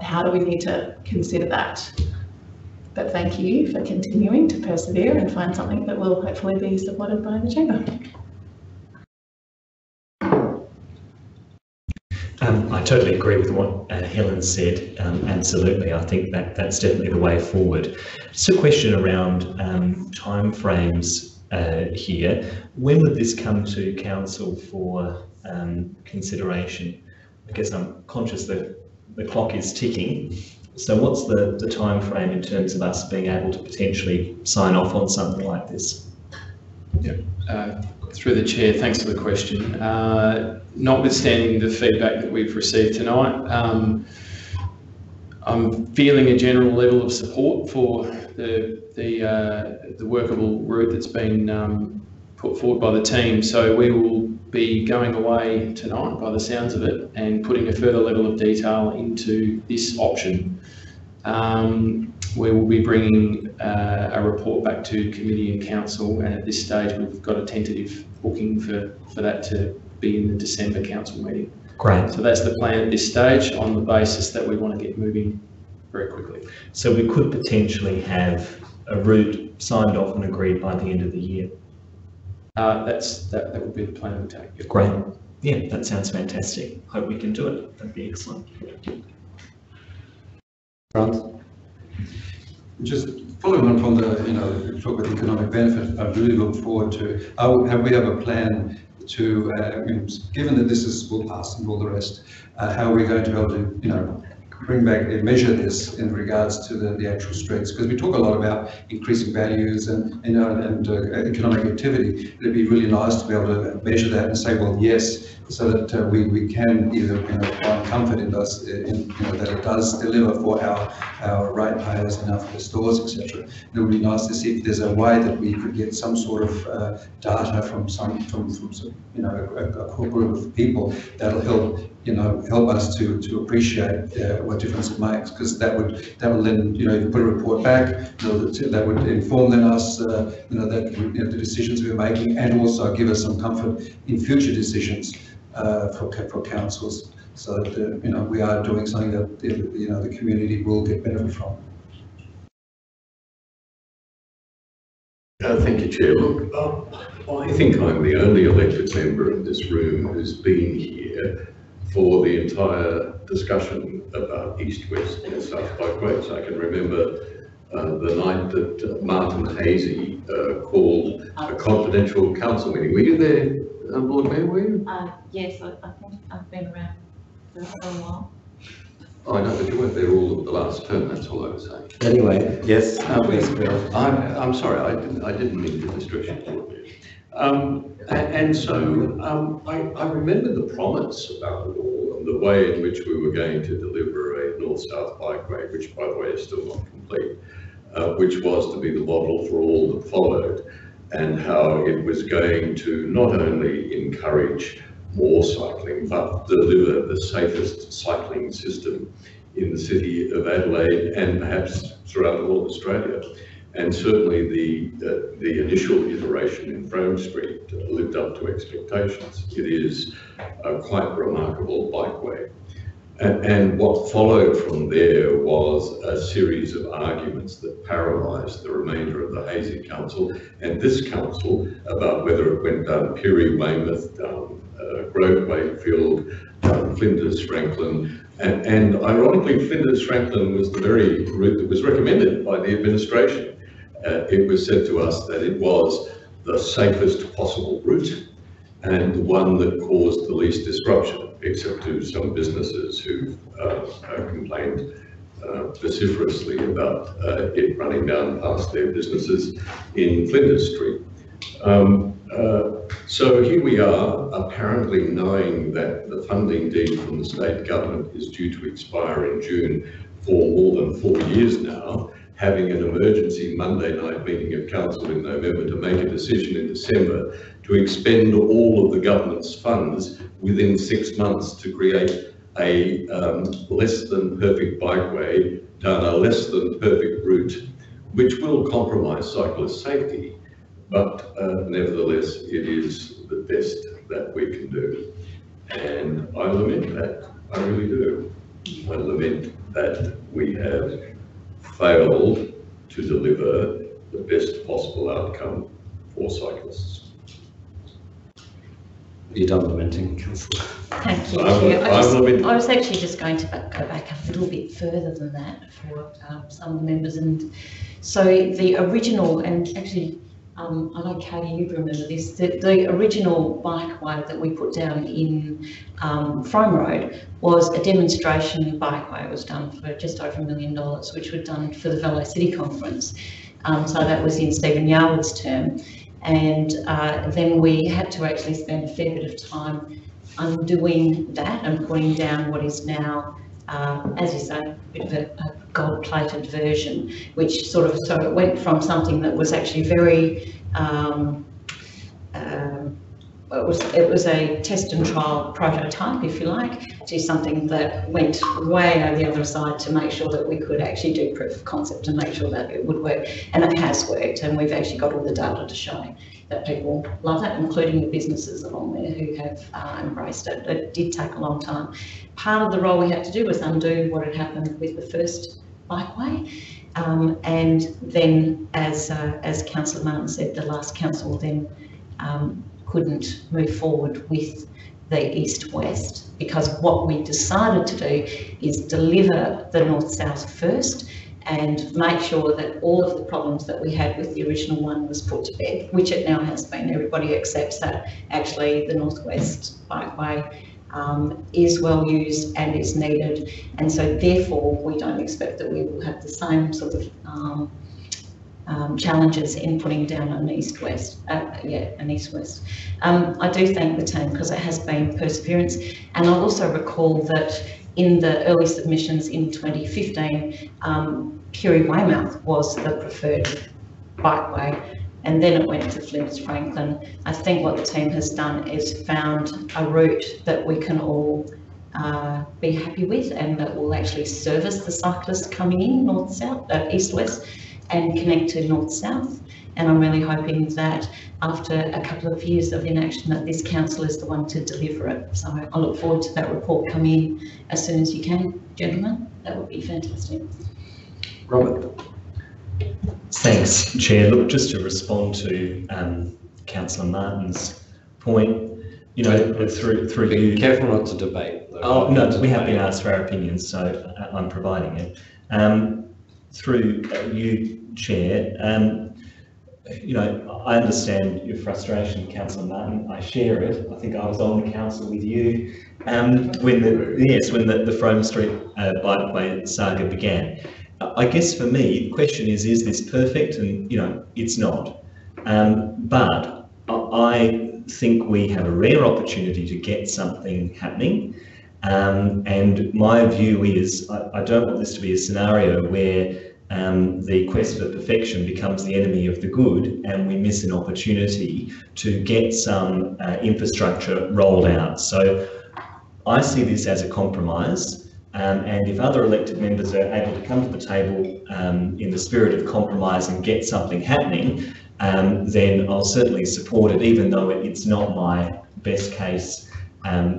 how do we need to consider that? But thank you for continuing to persevere and find something that will hopefully be supported by the Chamber. I totally agree with what Helen said, absolutely. I think that's definitely the way forward. Just a question around timeframes here. When would this come to Council for consideration? I guess I'm conscious that the clock is ticking, so what's the time frame in terms of us being able to potentially sign off on something like this? Yep. Through the Chair, thanks for the question. Notwithstanding the feedback that we've received tonight, I'm feeling a general level of support for the workable route that's been put forward by the team, so we will be going away tonight by the sounds of it and putting a further level of detail into this option. We will be bringing a report back to committee and council, and at this stage we've got a tentative booking for that to be in the December council meeting. Great. So that's the plan at this stage, on the basis that we want to get moving very quickly. So we could potentially have a route signed off and agreed by the end of the year. That would be the plan we take. Great. Yeah, that sounds fantastic. Hope we can do it. That'd be excellent. Grant? Just following on from the, you know, talk about economic benefit, I really look forward to, we have a plan to, given that this is will pass and all the rest, how are we going to be able to, you know, bring back and measure this in regards to the actual streets, because we talk a lot about increasing values and economic activity. It'd be really nice to be able to measure that and say, well, yes, so that we can either, you know, find comfort in us, that it does deliver for our ratepayers and our stores, etc. It would be nice to see if there's a way that we could get some sort of data from a corporate of people that'll help. You know, help us to appreciate what difference it makes, because that would then, you know, you put a report back, you know, that would inform then us, the decisions we're making, and also give us some comfort in future decisions for councils, so that we are doing something that the community will get benefit from. Thank you, Chair. Look, I think I'm the only elected member in this room who's been here for the entire discussion about East-West and North-South Bikeway. So I can remember the night that Martin Hazy called a confidential council meeting. Were you there, Lord Mayor, were you? Yes, I think I've been around for a while. I know, but you weren't there all of the last term, that's all I was saying. Anyway, yes. I'm sorry, I didn't mean to distract you. I remember the promise about it all and the way in which we were going to deliver a North-South Bikeway, which by the way is still not complete, which was to be the model for all that followed. and how it was going to not only encourage more cycling, but deliver the safest cycling system in the City of Adelaide and perhaps throughout all of Australia. And certainly the initial iteration in Frome Street lived up to expectations. It is a quite remarkable bikeway. And what followed from there was a series of arguments that paralysed the remainder of the Hazy Council and this council about whether it went down Piri Waymouth, down Great Wakefield, down Flinders Franklin, and ironically Flinders Franklin was the very route that was recommended by the administration. It was said to us that it was the safest possible route and the one that caused the least disruption, except to some businesses who complained vociferously about it running down past their businesses in Flinders Street. So here we are, apparently knowing that the funding deed from the State Government is due to expire in June for more than 4 years now, having an emergency Monday night meeting of council in November to make a decision in December to expend all of the government's funds within 6 months to create a less than perfect bikeway down a less than perfect route, which will compromise cyclist safety, but nevertheless it is the best that we can do. And I lament that, I really do. I lament that we have failed to deliver the best possible outcome for cyclists. You're done lamenting, Councillor. Thank you. I was actually just going to go back a little bit further than that for some members. And so the original, and actually I know Katie, you'd remember this, the original bikeway that we put down in Frome Road was a demonstration bikeway. It was done for just over $1 million, which was done for the Velo City Conference. So that was in Stephen Yarwood's term. And then we had to actually spend a fair bit of time undoing that and putting down what is now, as you say, a bit of a gold-plated version, which sort of, so it went from something that was actually very, it was a test and trial prototype, if you like, to something that went way on the other side to make sure that we could actually do proof of concept and make sure that it would work. And it has worked, and we've actually got all the data to show that people love it, including the businesses along there who have embraced it. It did take a long time. Part of the role we had to do was undo what had happened with the first bikeway. And then, as Councillor Martin said, the last council then couldn't move forward with the East-West, because what we decided to do is deliver the North-South first and make sure that all of the problems that we had with the original one was put to bed, which it now has been. Everybody accepts that actually the North-West Bikeway is well used and is needed, and so therefore we don't expect that we will have the same sort of challenges in putting down an East-West. I do thank the team because it has been perseverance, and I also recall that in the early submissions in 2015, Piri Waymouth was the preferred bikeway, and then it went to Flinders Franklin. I think what the team has done is found a route that we can all be happy with, and that will actually service the cyclists coming in north-south, east-west, and connect to north-south. And I'm really hoping that after a couple of years of inaction that this council is the one to deliver it. So I look forward to that report coming in as soon as you can, gentlemen. That would be fantastic. Robert. Thanks, Chair. Look, just to respond to Councillor Martin's point, you know, through you. Be careful not to debate. Though. Oh, no, we have been asked for our opinions, so I'm providing it. Through you, Chair, you know, I understand your frustration, Councillor Martin. I share it. I think I was on the council with you when the Frome Street bikeway saga began. I guess for me, the question is this perfect? And you know, it's not. But I think we have a rare opportunity to get something happening. And my view is, I don't want this to be a scenario where the quest for perfection becomes the enemy of the good, and we miss an opportunity to get some infrastructure rolled out. So I see this as a compromise, and if other elected members are able to come to the table in the spirit of compromise and get something happening, then I'll certainly support it, even though it's not my best case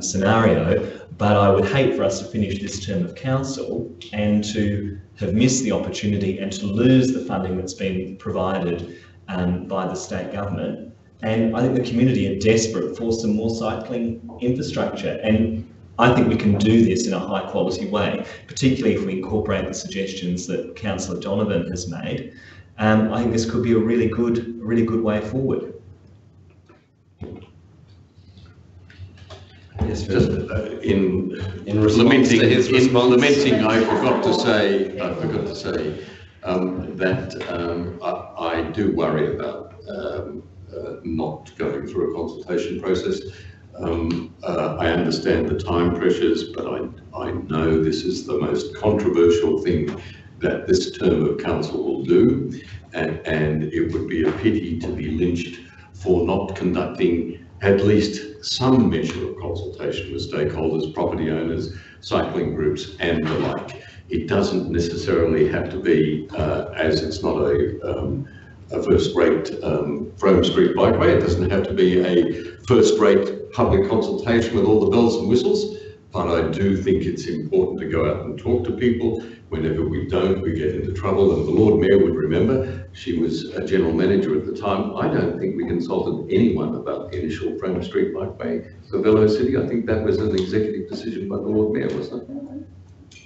scenario. But I would hate for us to finish this term of council and to have missed the opportunity and to lose the funding that's been provided by the state government. And I think the community are desperate for some more cycling infrastructure. And I think we can do this in a high quality way, particularly if we incorporate the suggestions that Councillor Donovan has made. I think this could be a really good way forward. Yes, just in response to his response. Lamenting, I forgot to say that I do worry about not going through a consultation process. I understand the time pressures, but I know this is the most controversial thing that this term of council will do, and it would be a pity to be lynched for not conducting at least some measure of consultation with stakeholders, property owners, cycling groups and the like. It doesn't necessarily have to be, as it's not a first-rate Frome Street bikeway, it doesn't have to be a first-rate public consultation with all the bells and whistles, but I do think it's important to go out and talk to people. Whenever we don't, we get into trouble, and the Lord Mayor would remember, she was a general manager at the time. I don't think we consulted anyone about the initial Frome Street Bikeway for Velo City. I think that was an executive decision by the Lord Mayor, wasn't it?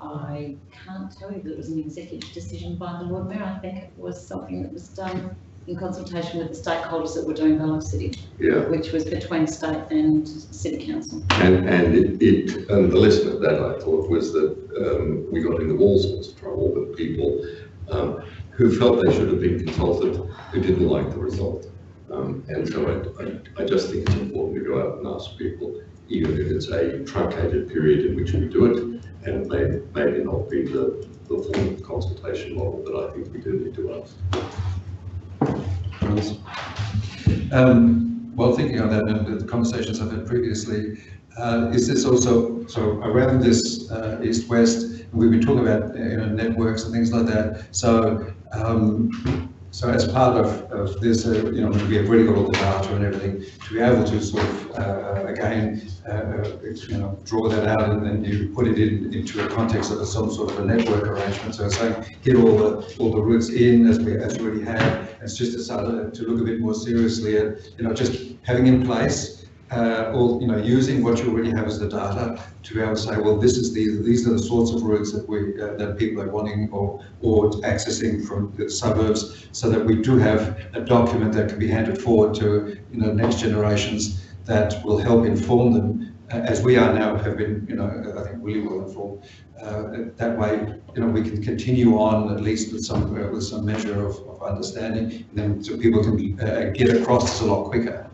I can't tell you that it was an executive decision by the Lord Mayor. I think it was something that was done in consultation with the stakeholders that were doing Velo City, yeah, which was between state and city council. And the lesson of that, I thought, was that we got into all sorts of trouble with people who felt they should have been consulted, who didn't like the result. And so I just think it's important to go out and ask people, even if it's a truncated period in which we do it, and it may not be the full consultation model, but I think we do need to ask. Well, thinking on that and with the conversations I've had previously, is this also, so around this East-West, we've been talking about networks and things like that, so so as part of this, we have really got all the data and everything, to be able to sort of, again, draw that out and then you put it into a context of some sort of a network arrangement. So saying, get all the routes in as we already have. It's just to look a bit more seriously at, just having in place, using what you already have as the data to be able to say, well, this is these are the sorts of routes that we that people are wanting or accessing from the suburbs, so that we do have a document that can be handed forward to next generations that will help inform them, as we are now have been, I think really well informed. That way, we can continue on at least with some measure of understanding, and then so people can get across this a lot quicker.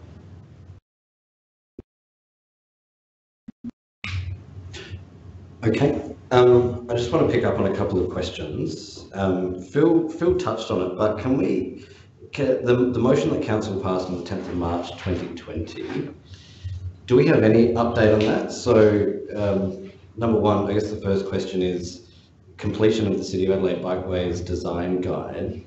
Okay, I just want to pick up on a couple of questions. Phil touched on it, but the motion that council passed on the 10th of March 2020, do we have any update on that? So number one, I guess the first question is completion of the City of Adelaide Bikeways design guide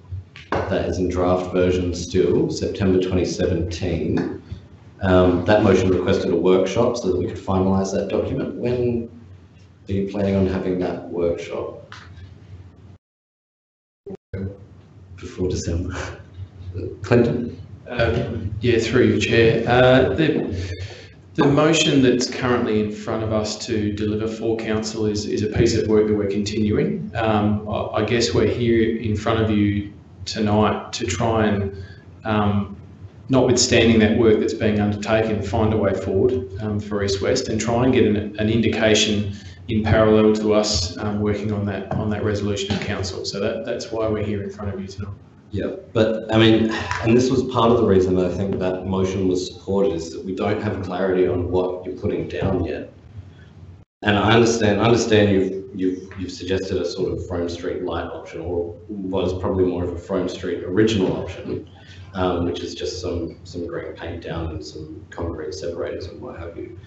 that is in draft version still, September 2017. That motion requested a workshop so that we could finalise that document. When are you planning on having that workshop? Before December. Clinton? Yeah, through your chair. The motion that's currently in front of us to deliver for council is a piece of work that we're continuing. I guess we're here in front of you tonight to try and, notwithstanding that work that's being undertaken, find a way forward for East West and try and get an indication in parallel to us working on that resolution of council. So that's why we're here in front of you tonight. Yeah, but I mean, and this was part of the reason that I think that motion was supported, is that we don't have clarity on what you're putting down yet. And I understand you've suggested a sort of Frome Street light option, or what is probably more of a Frome Street original option, which is just some green paint down and some concrete separators and what have you.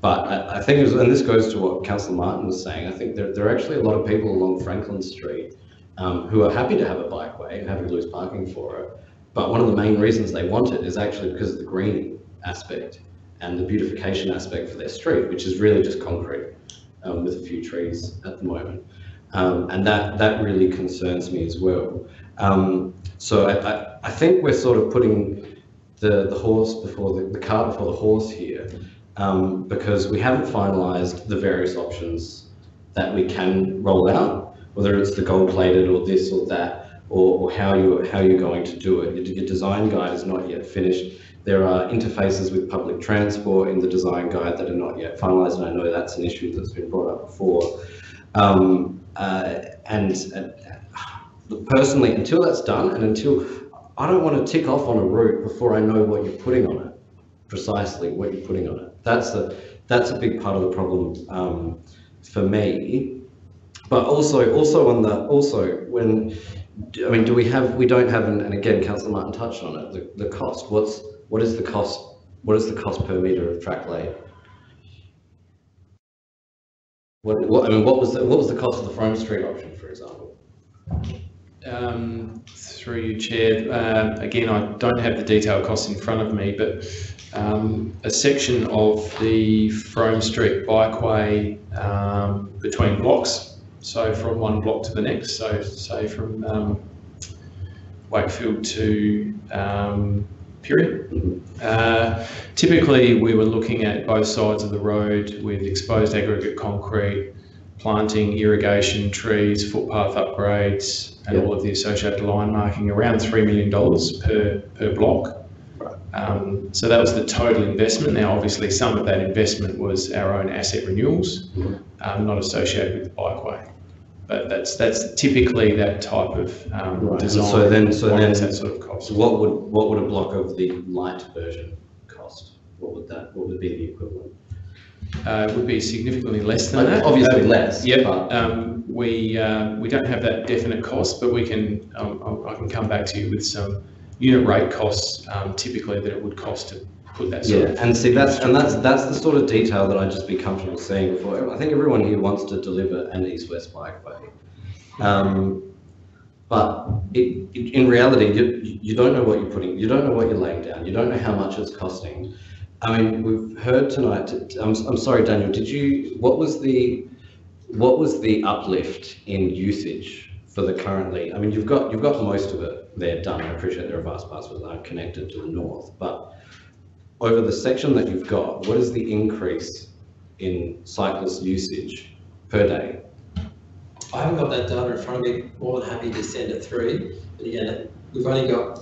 But I think, and this goes to what Councillor Martin was saying, I think there are actually a lot of people along Franklin Street who are happy to have a bikeway and happy to lose parking for it. But one of the main reasons they want it is actually because of the green aspect and the beautification aspect for their street, which is really just concrete with a few trees at the moment. And that really concerns me as well. So I think we're sort of putting the horse before the cart before the horse here, because we haven't finalised the various options that we can roll out, whether it's the gold-plated or this or that, or how you're going to do it. Your design guide is not yet finished. There are interfaces with public transport in the design guide that are not yet finalised, and I know that's an issue that's been brought up before. Personally, until that's done, and until I don't want to tick off on a route before I know what you're putting on it, precisely what you're putting on it. That's a big part of the problem for me. But also when. I mean, we don't have, and again, Councillor Martin touched on it, the cost. What is the cost per metre of track laid? What was the cost of the Frome Street option, for example? Through you, Chair, again, I don't have the detailed costs in front of me, but a section of the Frome Street bikeway between blocks. So from one block to the next, so say from Wakefield to Piri. Typically we were looking at both sides of the road with exposed aggregate concrete, planting, irrigation, trees, footpath upgrades, and all of the associated line marking, around $3 million per block. So that was the total investment. Now, obviously, some of that investment was our own asset renewals, not associated with the bikeway. But that's typically that type of design. So then that sort of cost. So what would a block of the light version cost? What would be the equivalent? It would be significantly less than that. Obviously less. Yeah. But we don't have that definite cost, but we can. I can come back to you with some unit rate costs, typically that it would cost to put that sort of. Yeah, and see that's the sort of detail that I'd just be comfortable seeing before. I think everyone here wants to deliver an East-West Bikeway, but in reality, you don't know what you're putting, you don't know what you're laying down, you don't know how much it's costing. I mean, we've heard tonight. I'm sorry, Daniel. What was the uplift in usage for the currently? I mean, you've got most of it. They're done. I appreciate there are vast parts that aren't connected to the north, but over the section that you've got, what is the increase in cyclist usage per day? I haven't got that data in front of me. More than happy to send it through. But again, we've only got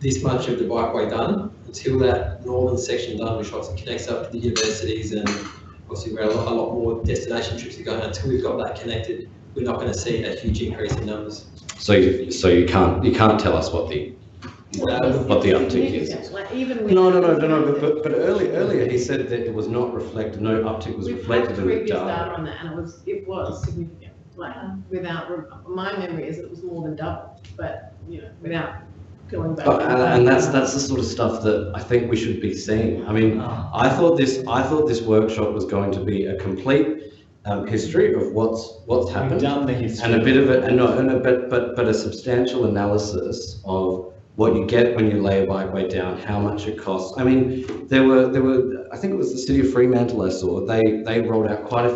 this much of the bikeway done until that northern section done, which obviously connects up to the universities and obviously where a lot more destination trips are going. Until we've got that connected, we're not going to see a huge increase in numbers. So you can't tell us what the uptick is. Like no. But earlier he said that it was not reflected. No uptick was reflected in the data. We've had previous data on that, and it was significant. Like without my memory is that it was more than double. But you know, without going back. And that's the sort of stuff that I think we should be seeing. I mean, I thought this workshop was going to be a complete history of what's happened. We've done the history. And a bit of it, but a substantial analysis of what you get when you lay a bikeway down, how much it costs. I mean, there were I think it was the city of Fremantle I saw. They rolled out quite a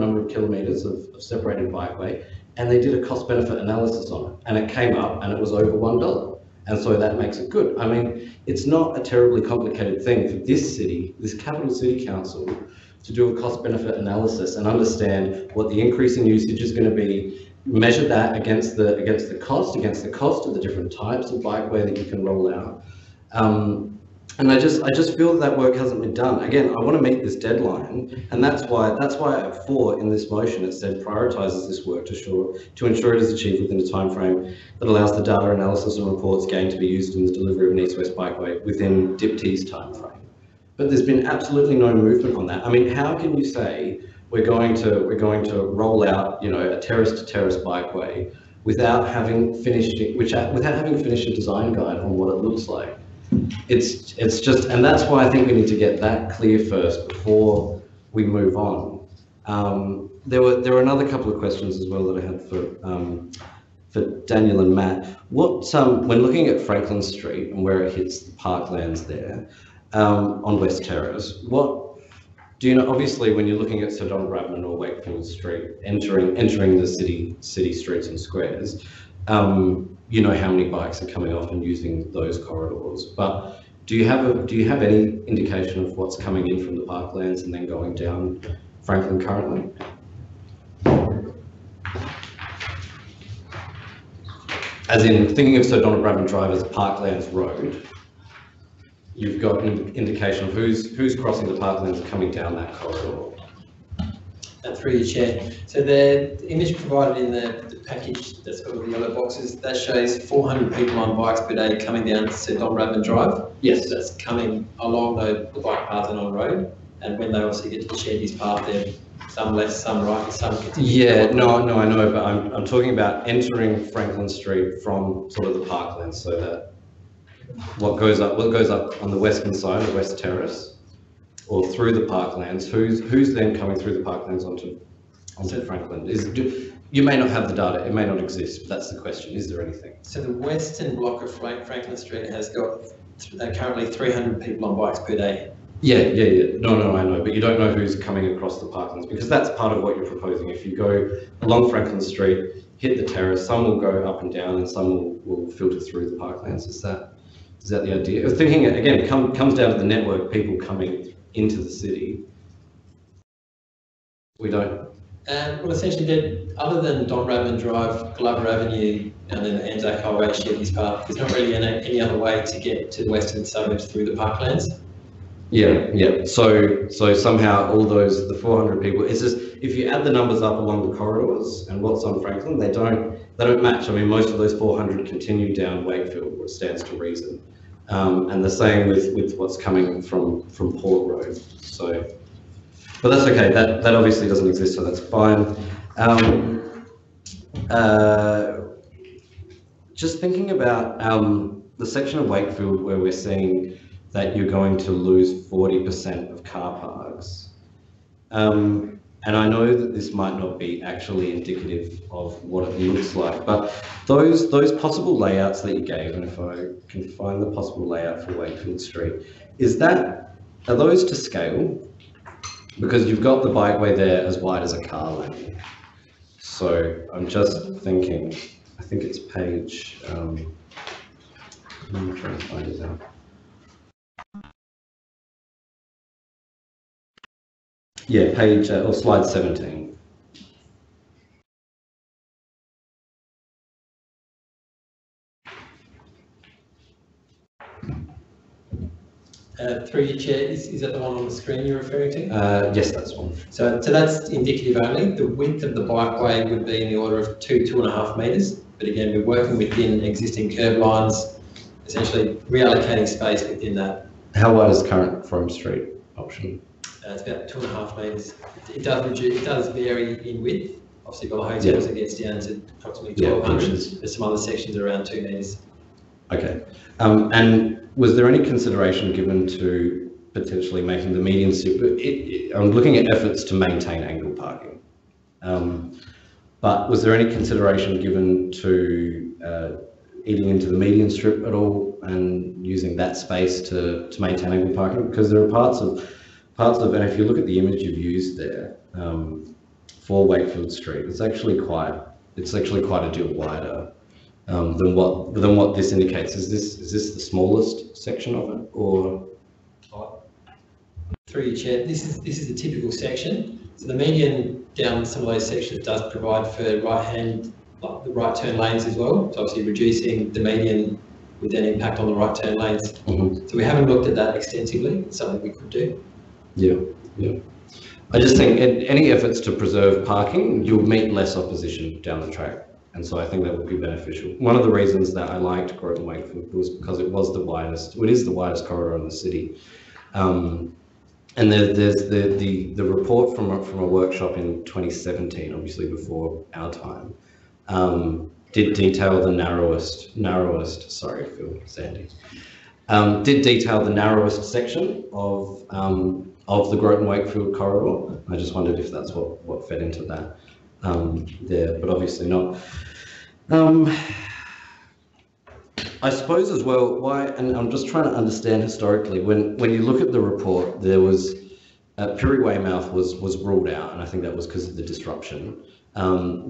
number of kilometres of separated bikeway, and they did a cost benefit analysis on it, and it came up and it was over $1, and so that makes it good. I mean, it's not a terribly complicated thing for this city, this capital city council, to do a cost-benefit analysis and understand what the increase in usage is going to be, measure that against the cost of the different types of bikeway that you can roll out. And I just feel that work hasn't been done. Again, I want to meet this deadline, and that's why at 4 in this motion it said prioritises this work to ensure it is achieved within a time frame that allows the data analysis and reports gained to be used in the delivery of an East-West Bikeway within DIPTI's time frame. But there's been absolutely no movement on that. I mean, how can you say we're going to roll out, you know, a terrace to terrace bikeway without having finished a design guide on what it looks like? It's just, and that's why I think we need to get that clear first before we move on. There were another couple of questions as well that I had for Daniel and Matt. When looking at Franklin Street and where it hits the parklands there, on West Terrace, obviously when you're looking at Sir Donald Bradman or Wakefield Street, entering the city streets and squares, you know how many bikes are coming off and using those corridors. But do you have any indication of what's coming in from the parklands and then going down Franklin currently? As in, thinking of Sir Donald Bradman Drive as Parklands Road, you've got an indication of who's crossing the parklands coming down that corridor. Through the chair. So the image provided in the package that's got all the yellow boxes, that shows 400 people on bikes per day coming down Sir Donald Bradman Drive. Yes. So that's coming along the bike path and on road. And when they also get to the Shandy's path, then some left, some right, and some continue. Yeah, no, I know, but I'm talking about entering Franklin Street from sort of the parklands, so that what goes up on the western side of West Terrace or through the parklands, who's then coming through the parklands onto Franklin? You may not have the data, it may not exist, but that's the question. Is there anything? So the western block of Franklin Street has got currently 300 people on bikes per day. Yeah. No, I know, but you don't know who's coming across the parklands, because that's part of what you're proposing. If you go along Franklin Street, hit the terrace, some will go up and down and some will filter through the parklands. Is that the idea? Thinking, again, it comes down to the network, people coming into the city. We don't. Well, essentially, other than Don Bradman Drive, Glover Avenue, and then the Anzac Highway, Shandy's Path, there's not really any other way to get to the western suburbs through the parklands. Yeah. So somehow all those, the 400 people, it's just, if you add the numbers up along the corridors and what's on Franklin, they don't match. I mean, most of those 400 continue down Wakefield, which stands to reason. And the same with what's coming from Port Road. So, but that's okay. That obviously doesn't exist, so that's fine. Just thinking about the section of Wakefield where we're seeing that you're going to lose 40% of car parks. And I know that this might not be actually indicative of what it looks like, but those possible layouts that you gave, and if I can find the possible layout for Wakefield Street, are those to scale? Because you've got the bikeway there as wide as a car lane. So I'm just thinking, I think it's page, let me try and find it out. Yeah, page or slide 17. Through your chair, is that the one on the screen you're referring to? Yes, that's one. So that's indicative only. The width of the bikeway would be in the order of 2.5 metres. But again, we're working within existing curb lines, essentially reallocating space within that. How wide is current Frome Street option? It's about 2.5 metres. It does vary in width. Obviously, by hotels, it gets down to approximately 1,200. There's some other sections around 2 metres. Okay. And was there any consideration given to potentially making the median super? I'm looking at efforts to maintain angle parking. But was there any consideration given to eating into the median strip at all and using that space to maintain angle parking? Because there are parts of, and if you look at the image you've used there for Wakefield Street, it's actually quite a deal wider than what this indicates. Is this the smallest section of it, or? Through your chair, this is a typical section. So the median down some of those sections does provide for the right turn lanes as well. So obviously reducing the median would then impact on the right turn lanes. Mm-hmm. So we haven't looked at that extensively. It's something we could do. Yeah. I just think any efforts to preserve parking, you'll meet less opposition down the track. And so I think that would be beneficial. One of the reasons that I liked Grote and Wakefield was because it is the widest corridor in the city. And there's the report from a workshop in 2017, obviously before our time, did detail the narrowest. Sorry, Phil Sandy. Did detail the narrowest section of the Grote and Wakefield corridor. I just wondered if that's what fed into that there, but obviously not. I suppose as well, why, and I'm just trying to understand historically, when you look at the report, there was, Piri Waymouth was ruled out, and I think that was because of the disruption.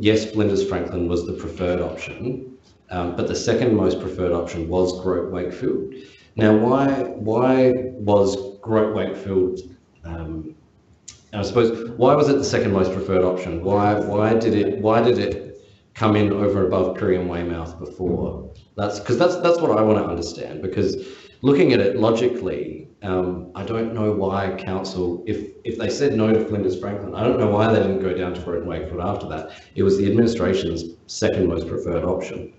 Yes, Flinders Franklin was the preferred option, but the second most preferred option was Grote Wakefield. Now, why was Grote Wakefield, I suppose, why was it the second most preferred option? Why did it come in over and above Piri and Waymouth before? That's what I want to understand, because looking at it logically, I don't know why council, if they said no to Flinders Franklin, I don't know why they didn't go down to Grote and Wakefield after that. It was the administration's second most preferred option,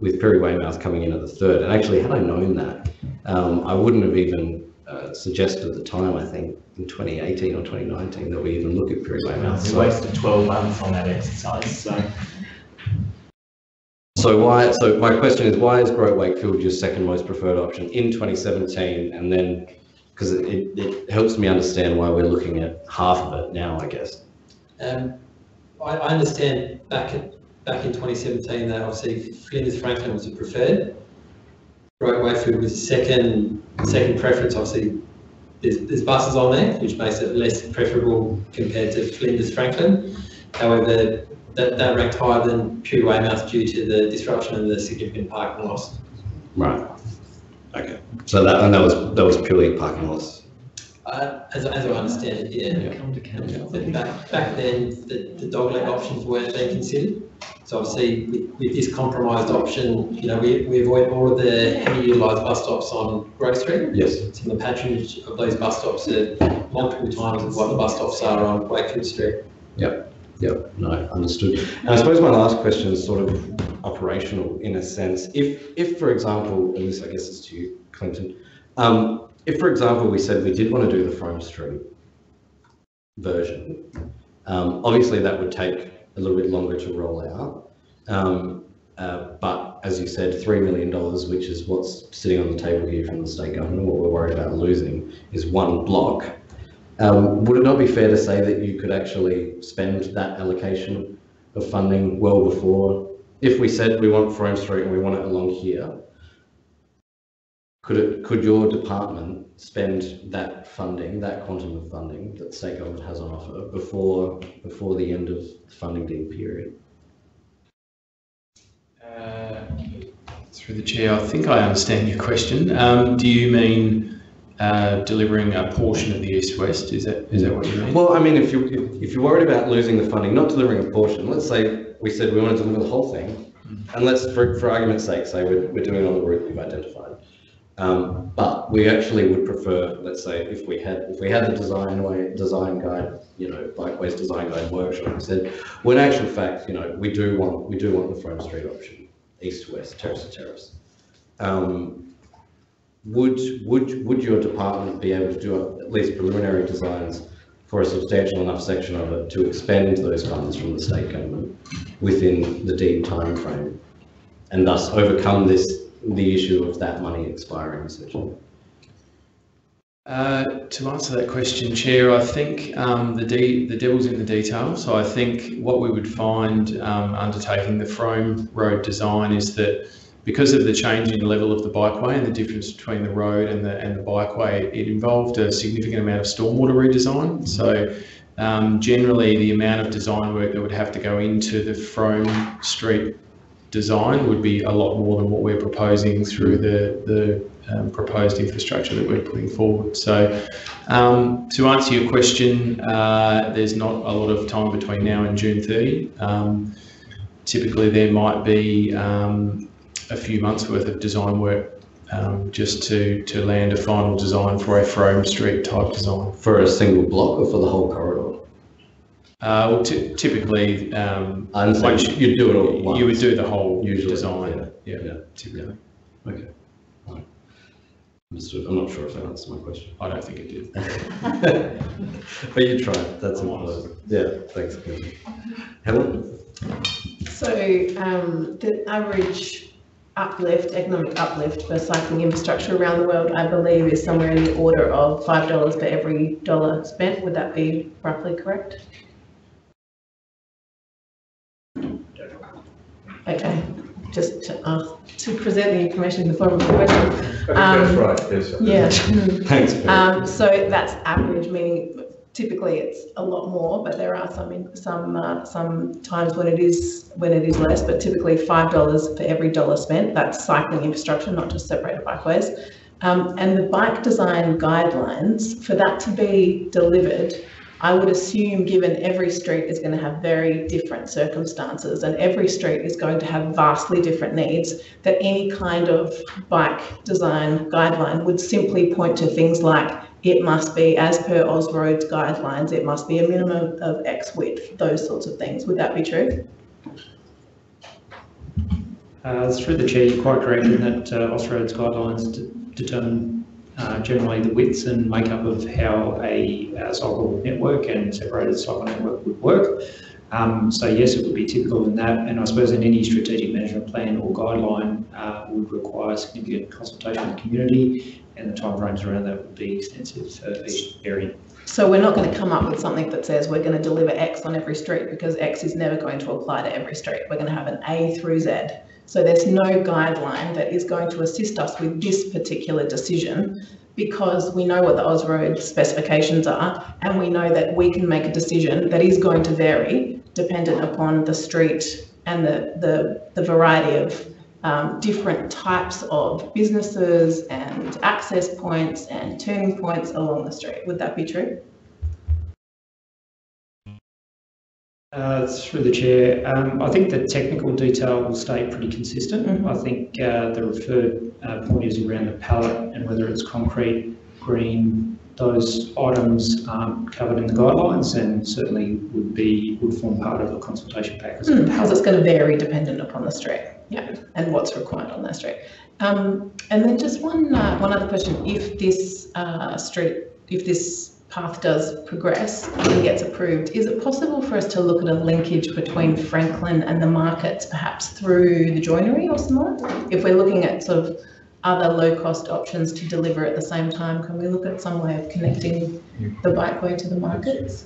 with Piri Waymouth coming in at the third. And actually, had I known that, I wouldn't have even suggested at the time, I think, in 2018 or 2019, that we even look at Piri Waymouth. We wasted 12 months on that exercise, so. So my question is, why is Grote Wakefield your second most preferred option in 2017? And then, because it helps me understand why we're looking at half of it now, I guess. I understand back in 2017 that obviously Flinders Franklin was the preferred. Grote Wakefield was second preference. Obviously, there's buses on there, which makes it less preferable compared to Flinders Franklin. However, that ranked higher than Piri Waymouth due to the disruption and the significant parking loss. Right. Okay. So that was purely parking loss. As I understand it, yeah. But back then, the dogleg options weren't being considered. So obviously, with this compromised option, you know, we avoid all of the heavily utilised bus stops on Grote Street. Yes. And the patronage of those bus stops are multiple times of what the bus stops are on Wakefield Street. Yep. Yep, no, understood. And I suppose my last question is sort of operational in a sense. If for example, and this I guess is to you, Clinton, if for example we said we did want to do the Frome Street version, obviously that would take a little bit longer to roll out. But as you said, $3 million, which is what's sitting on the table here from the state government, what we're worried about losing is one block. Would it not be fair to say that you could actually spend that allocation of funding well before, if we said we want Frome Street and we want it along here, could your department spend that funding, that quantum of funding that the state government has on offer before the end of the funding deed period? Through the chair, I think I understand your question. Do you mean delivering a portion of the East-West, is that what you mean? Well, I mean, if you're worried about losing the funding, not delivering a portion, let's say we said we want to deliver the whole thing, and let's, for argument's sake, say we're doing it on the route we've identified. But we actually would prefer, let's say, if we had the design guide, you know, Bikeways design guide workshop, we said, well, in actual fact, you know, we do want the Frome Street option, East-West, terrace to terrace. Would your department be able to do at least preliminary designs for a substantial enough section of it to expend those funds from the state government within the deed time frame, and thus overcome the issue of that money expiring essentially? To answer that question, Chair, I think the devil's in the detail. So I think what we would find undertaking the Frome Road design is that, because of the change in level of the bikeway and the difference between the road and the bikeway, it involved a significant amount of stormwater redesign. So generally the amount of design work that would have to go into the Frome Street design would be a lot more than what we're proposing through the proposed infrastructure that we're putting forward. So to answer your question, there's not a lot of time between now and June 30. Typically there might be a few months worth of design work just to land a final design for a Frome Street type design. For a single block or for the whole corridor? Well, typically, you do it all at once. You would do the whole usually design. Yeah, typically. Okay. Right. I'm not sure if that answers my question. I don't think it did. But you tried. That's important. Yeah, thanks. Helen? So the average uplift, economic uplift for cycling infrastructure around the world, I believe, is somewhere in the order of $5 for every dollar spent. Would that be roughly correct? Okay. Just to present the information in the form of a question. That's right, yes. Yeah. Thanks. So that's average, meaning typically it's a lot more, but there are some times when it is less. But typically, $5 for every dollar spent. That's cycling infrastructure, not just separated bikeways. And the bike design guidelines, for that to be delivered, I would assume, given every street is going to have very different circumstances and every street is going to have vastly different needs, that any kind of bike design guideline would simply point to things like, it must be, as per Osroads guidelines, it must be a minimum of X width, those sorts of things. Would that be true? Through the chair, you're quite correct in that Osroads guidelines determine generally the widths and makeup of how a cycle network and separated cycle network would work. So yes, it would be typical in that, and I suppose in any strategic management plan or guideline would require significant consultation with the community, and the timeframes around that would be extensive for each area. So we're not going to come up with something that says we're going to deliver X on every street, because X is never going to apply to every street. We're going to have an A through Z. So there's no guideline that is going to assist us with this particular decision, because we know what the Osroad specifications are, and we know that we can make a decision that is going to vary dependent upon the street and the variety of different types of businesses and access points and turning points along the street. Would that be true? Through the chair, I think the technical detail will stay pretty consistent. Mm-hmm. I think the referred point is around the pallet and whether it's concrete, green, those items aren't covered in the guidelines, and certainly would form part of a consultation pack. Because it's going to vary dependent upon the street, yeah, and what's required on that street. And then just one other question: if this this path does progress and gets approved, is it possible for us to look at a linkage between Franklin and the markets, perhaps through the joinery or similar? If we're looking at sort of other low-cost options to deliver at the same time, can we look at some way of connecting the bikeway to the markets?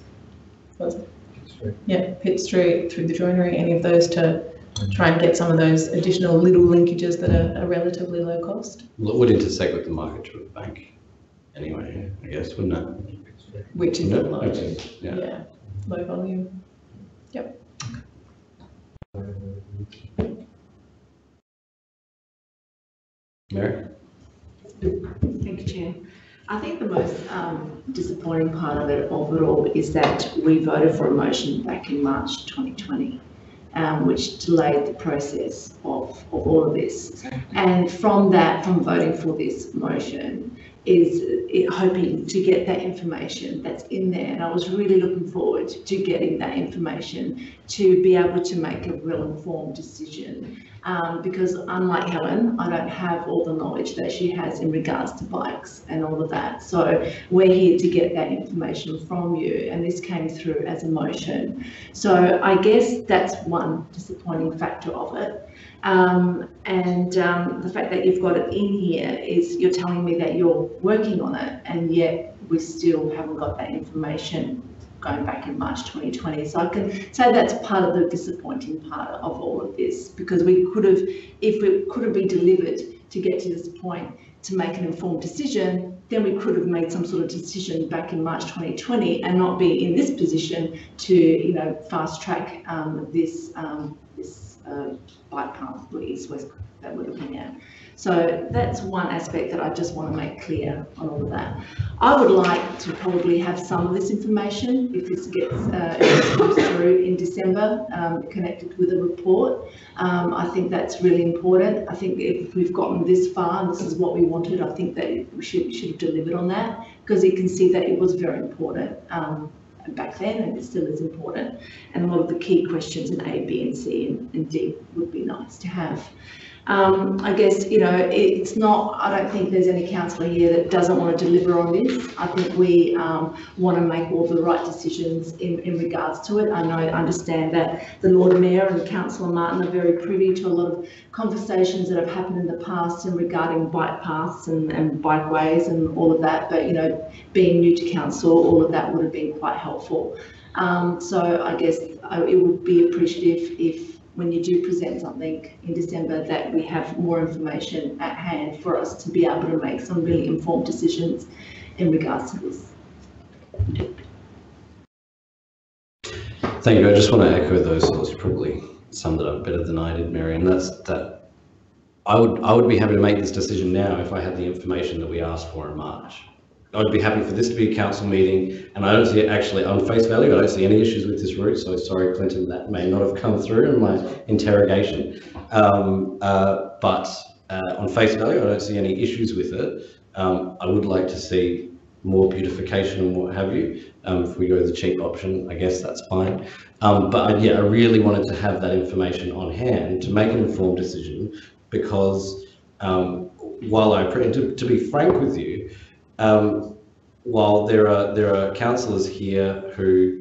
Yeah, Pitt Street, through the joinery, any of those to try and get some of those additional little linkages that are relatively low cost? Well, it would intersect with the market to the bank anyway, I guess, wouldn't it? Which is low, yeah. Yeah, low volume. Yep. Mary? Thank you, Chair. I think the most disappointing part of it overall is that we voted for a motion back in March 2020, which delayed the process of all of this. And from that, from voting for this motion, is hoping to get that information that's in there, and I was really looking forward to getting that information to be able to make a real informed decision, because unlike Helen, I don't have all the knowledge that she has in regards to bikes and all of that. So we're here to get that information from you, and this came through as a motion. So I guess that's one disappointing factor of it. The fact that you've got it in here is you're telling me that you're working on it, and yet we still haven't got that information going back in March 2020. So I can say that's part of the disappointing part of all of this, because we could have, if it could have been delivered to get to this point to make an informed decision, then we could have made some sort of decision back in March 2020 and not be in this position to, you know, fast track this bike path East-West that we're looking at. So that's one aspect that I just want to make clear on all of that. I would like to probably have some of this information, if this gets comes through in December, connected with a report. I think that's really important. I think if we've gotten this far and this is what we wanted, I think that we should have delivered on that, because you can see that it was very important back then, and it still is important, and a lot of the key questions in A, B and C and D would be nice to have. I guess, you know, it's not, I don't think there's any councillor here that doesn't want to deliver on this. I think we want to make all the right decisions in regards to it. I know, I understand that the Lord Mayor and Councillor Martin are very privy to a lot of conversations that have happened in the past and regarding bike paths and bikeways and all of that, but, you know, being new to council, all of that would have been quite helpful. So I guess it would be appreciative if, when you do present something in December, that we have more information at hand for us to be able to make some really informed decisions in regards to this. Thank you. I just want to echo those thoughts. You probably summed it up better than I did, Mary, and that's that. I would be happy to make this decision now if I had the information that we asked for in March. I'd be happy for this to be a council meeting, and I don't see, actually on face value, I don't see any issues with this route, so sorry Clinton, that may not have come through in my interrogation. But on face value, I don't see any issues with it. I would like to see more beautification and what have you. If we go to the cheap option, I guess that's fine. But yeah, I really wanted to have that information on hand to make an informed decision, because while I, to be frank with you, while there are councillors here who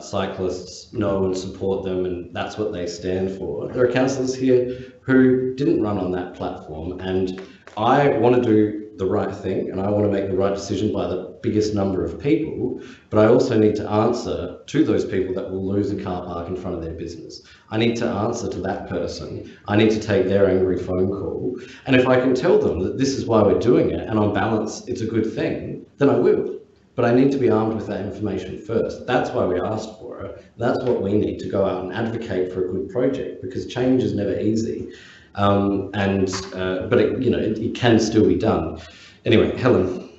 cyclists know and support them, and that's what they stand for, there are councillors here who didn't run on that platform, and I want to do the right thing and I want to make the right decision by the biggest number of people, but I also need to answer to those people that will lose a car park in front of their business. I need to answer to that person. I need to take their angry phone call, and if I can tell them that this is why we're doing it and on balance it's a good thing, then I will. But I need to be armed with that information first. That's why we asked for it. That's what we need to go out and advocate for a good project, because change is never easy. But it, you know, it can still be done. Anyway, Helen.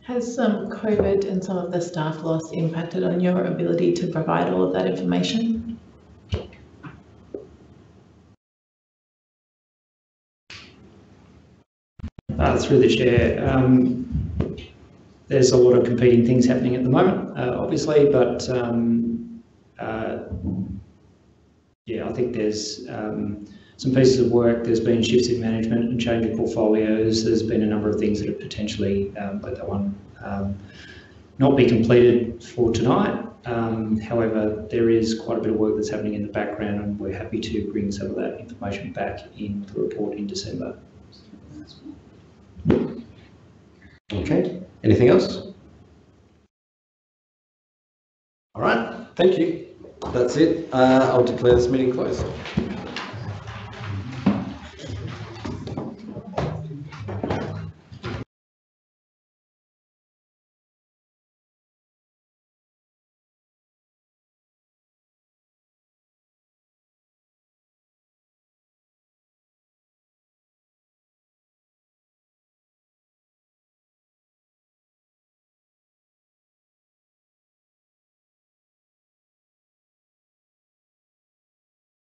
Has COVID and some of the staff loss impacted on your ability to provide all of that information? Through the chair, there's a lot of competing things happening at the moment, obviously, but yeah, I think there's some pieces of work. There's been shifts in management and change of portfolios. There's been a number of things that have potentially let that one not be completed for tonight. However, there is quite a bit of work that's happening in the background, and we're happy to bring some of that information back in the report in December. Okay, anything else? All right, thank you. That's it. I'll declare this meeting closed.